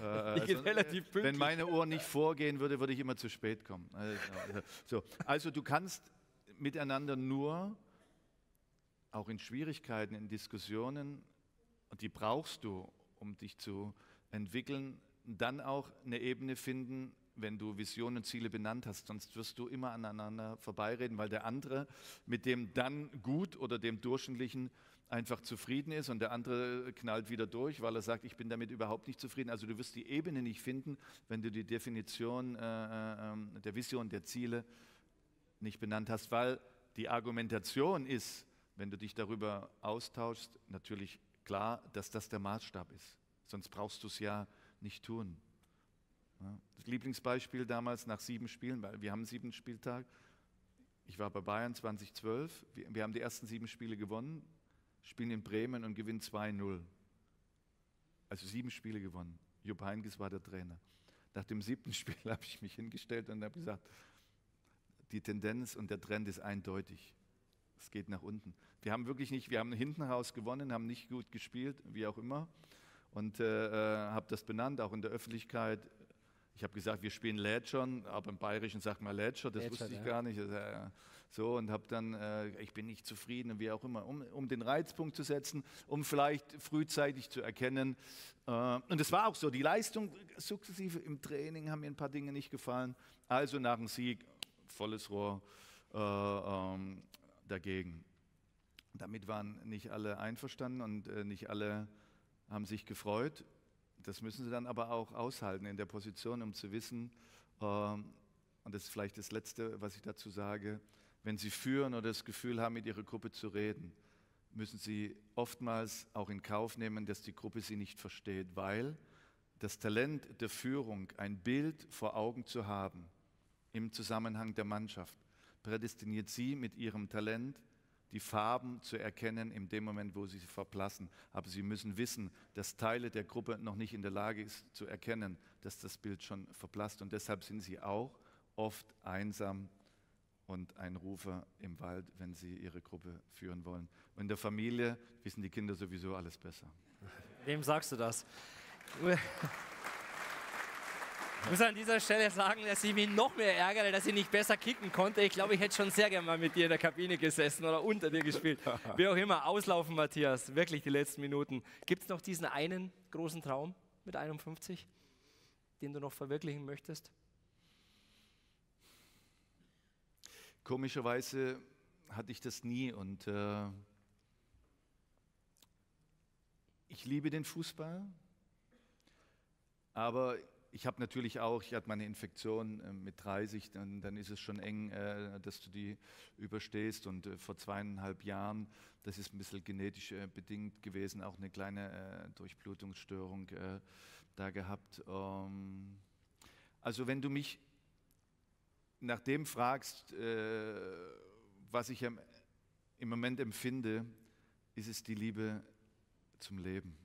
Ja. Äh, die geht also, relativ pünktlich. Wenn meine Uhr nicht vorgehen würde, würde ich immer zu spät kommen. Also, also, so. Also du kannst miteinander nur, auch in Schwierigkeiten, in Diskussionen, und die brauchst du, um dich zu entwickeln, dann auch eine Ebene finden, wenn du Visionen und Ziele benannt hast, sonst wirst du immer aneinander vorbeireden, weil der andere mit dem dann gut oder dem Durchschnittlichen einfach zufrieden ist und der andere knallt wieder durch, weil er sagt, ich bin damit überhaupt nicht zufrieden. Also du wirst die Ebene nicht finden, wenn du die Definition äh, äh, der Vision, der Ziele nicht benannt hast, weil die Argumentation ist, wenn du dich darüber austauschst, natürlich klar, dass das der Maßstab ist. Sonst brauchst du es ja nicht tun. Das Lieblingsbeispiel damals nach sieben Spielen, weil wir haben einen siebten Spieltag, ich war bei Bayern zweitausendzwölf, wir, wir haben die ersten sieben Spiele gewonnen, spielen in Bremen und gewinnen zwei null. Also sieben Spiele gewonnen. Jupp Heynckes war der Trainer. Nach dem siebten Spiel habe ich mich hingestellt und habe gesagt, die Tendenz und der Trend ist eindeutig. Es geht nach unten. Wir haben wirklich nicht, wir haben hinten raus gewonnen, haben nicht gut gespielt, wie auch immer. Und äh, habe das benannt, auch in der Öffentlichkeit. Ich habe gesagt, wir spielen Lätschern, aber im Bayerischen sagt man Lätscher, das Lätscher, wusste ich ja. gar nicht. So, und habe dann, äh, ich bin nicht zufrieden und wie auch immer, um, um den Reizpunkt zu setzen, um vielleicht frühzeitig zu erkennen. Äh, und es war auch so, die Leistung sukzessive im Training haben mir ein paar Dinge nicht gefallen. Also nach dem Sieg, volles Rohr äh, ähm, dagegen. Damit waren nicht alle einverstanden und äh, nicht alle haben sich gefreut. Das müssen sie dann aber auch aushalten in der Position, um zu wissen, ähm, und das ist vielleicht das Letzte, was ich dazu sage, wenn sie führen oder das Gefühl haben, mit ihrer Gruppe zu reden, müssen sie oftmals auch in Kauf nehmen, dass die Gruppe sie nicht versteht, weil das Talent der Führung, ein Bild vor Augen zu haben im Zusammenhang der Mannschaft, prädestiniert sie mit ihrem Talent, die Farben zu erkennen in dem Moment, wo sie sie verblassen. Aber sie müssen wissen, dass Teile der Gruppe noch nicht in der Lage ist zu erkennen, dass das Bild schon verblasst. Und deshalb sind sie auch oft einsam und ein Rufer im Wald, wenn sie ihre Gruppe führen wollen. Und in der Familie wissen die Kinder sowieso alles besser. Wem sagst du das? Ich muss an dieser Stelle sagen, dass ich mich noch mehr ärgere, dass ich nicht besser kicken konnte. Ich glaube, ich hätte schon sehr gerne mal mit dir in der Kabine gesessen oder unter dir gespielt. Wie auch immer, auslaufen, Matthias, wirklich die letzten Minuten. Gibt es noch diesen einen großen Traum mit einundfünfzig, den du noch verwirklichen möchtest? Komischerweise hatte ich das nie und äh, ich liebe den Fußball, aber ich habe natürlich auch, ich hatte meine Infektion äh, mit dreißig, dann, dann ist es schon eng, äh, dass du die überstehst. Und äh, vor zweieinhalb Jahren, das ist ein bisschen genetisch äh, bedingt gewesen, auch eine kleine äh, Durchblutungsstörung äh, da gehabt. Ähm, also wenn du mich nach dem fragst, äh, was ich am, im Moment empfinde, ist es die Liebe zum Leben.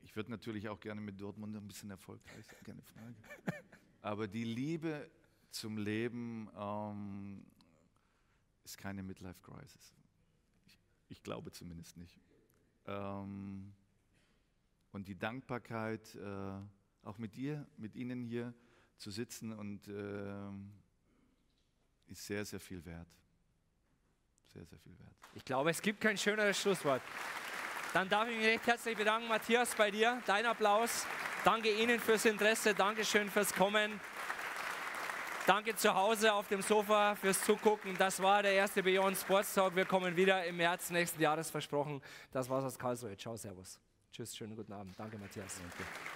Ich würde natürlich auch gerne mit Dortmund ein bisschen erfolgreich sein, keine Frage. Aber die Liebe zum Leben ähm, ist keine Midlife-Crisis. Ich, ich glaube zumindest nicht. Ähm, und die Dankbarkeit, äh, auch mit dir, mit Ihnen hier zu sitzen, und äh, ist sehr, sehr viel wert. Sehr, sehr viel wert. Ich glaube, es gibt kein schöneres Schlusswort. Dann darf ich mich recht herzlich bedanken, Matthias, bei dir. Dein Applaus. Danke Ihnen fürs Interesse. Dankeschön fürs Kommen. Danke zu Hause auf dem Sofa fürs Zugucken. Das war der erste Beyond Sports Talk. Wir kommen wieder im März nächsten Jahres, versprochen. Das war's aus Karlsruhe. Ciao, servus. Tschüss, schönen guten Abend. Danke, Matthias. Danke.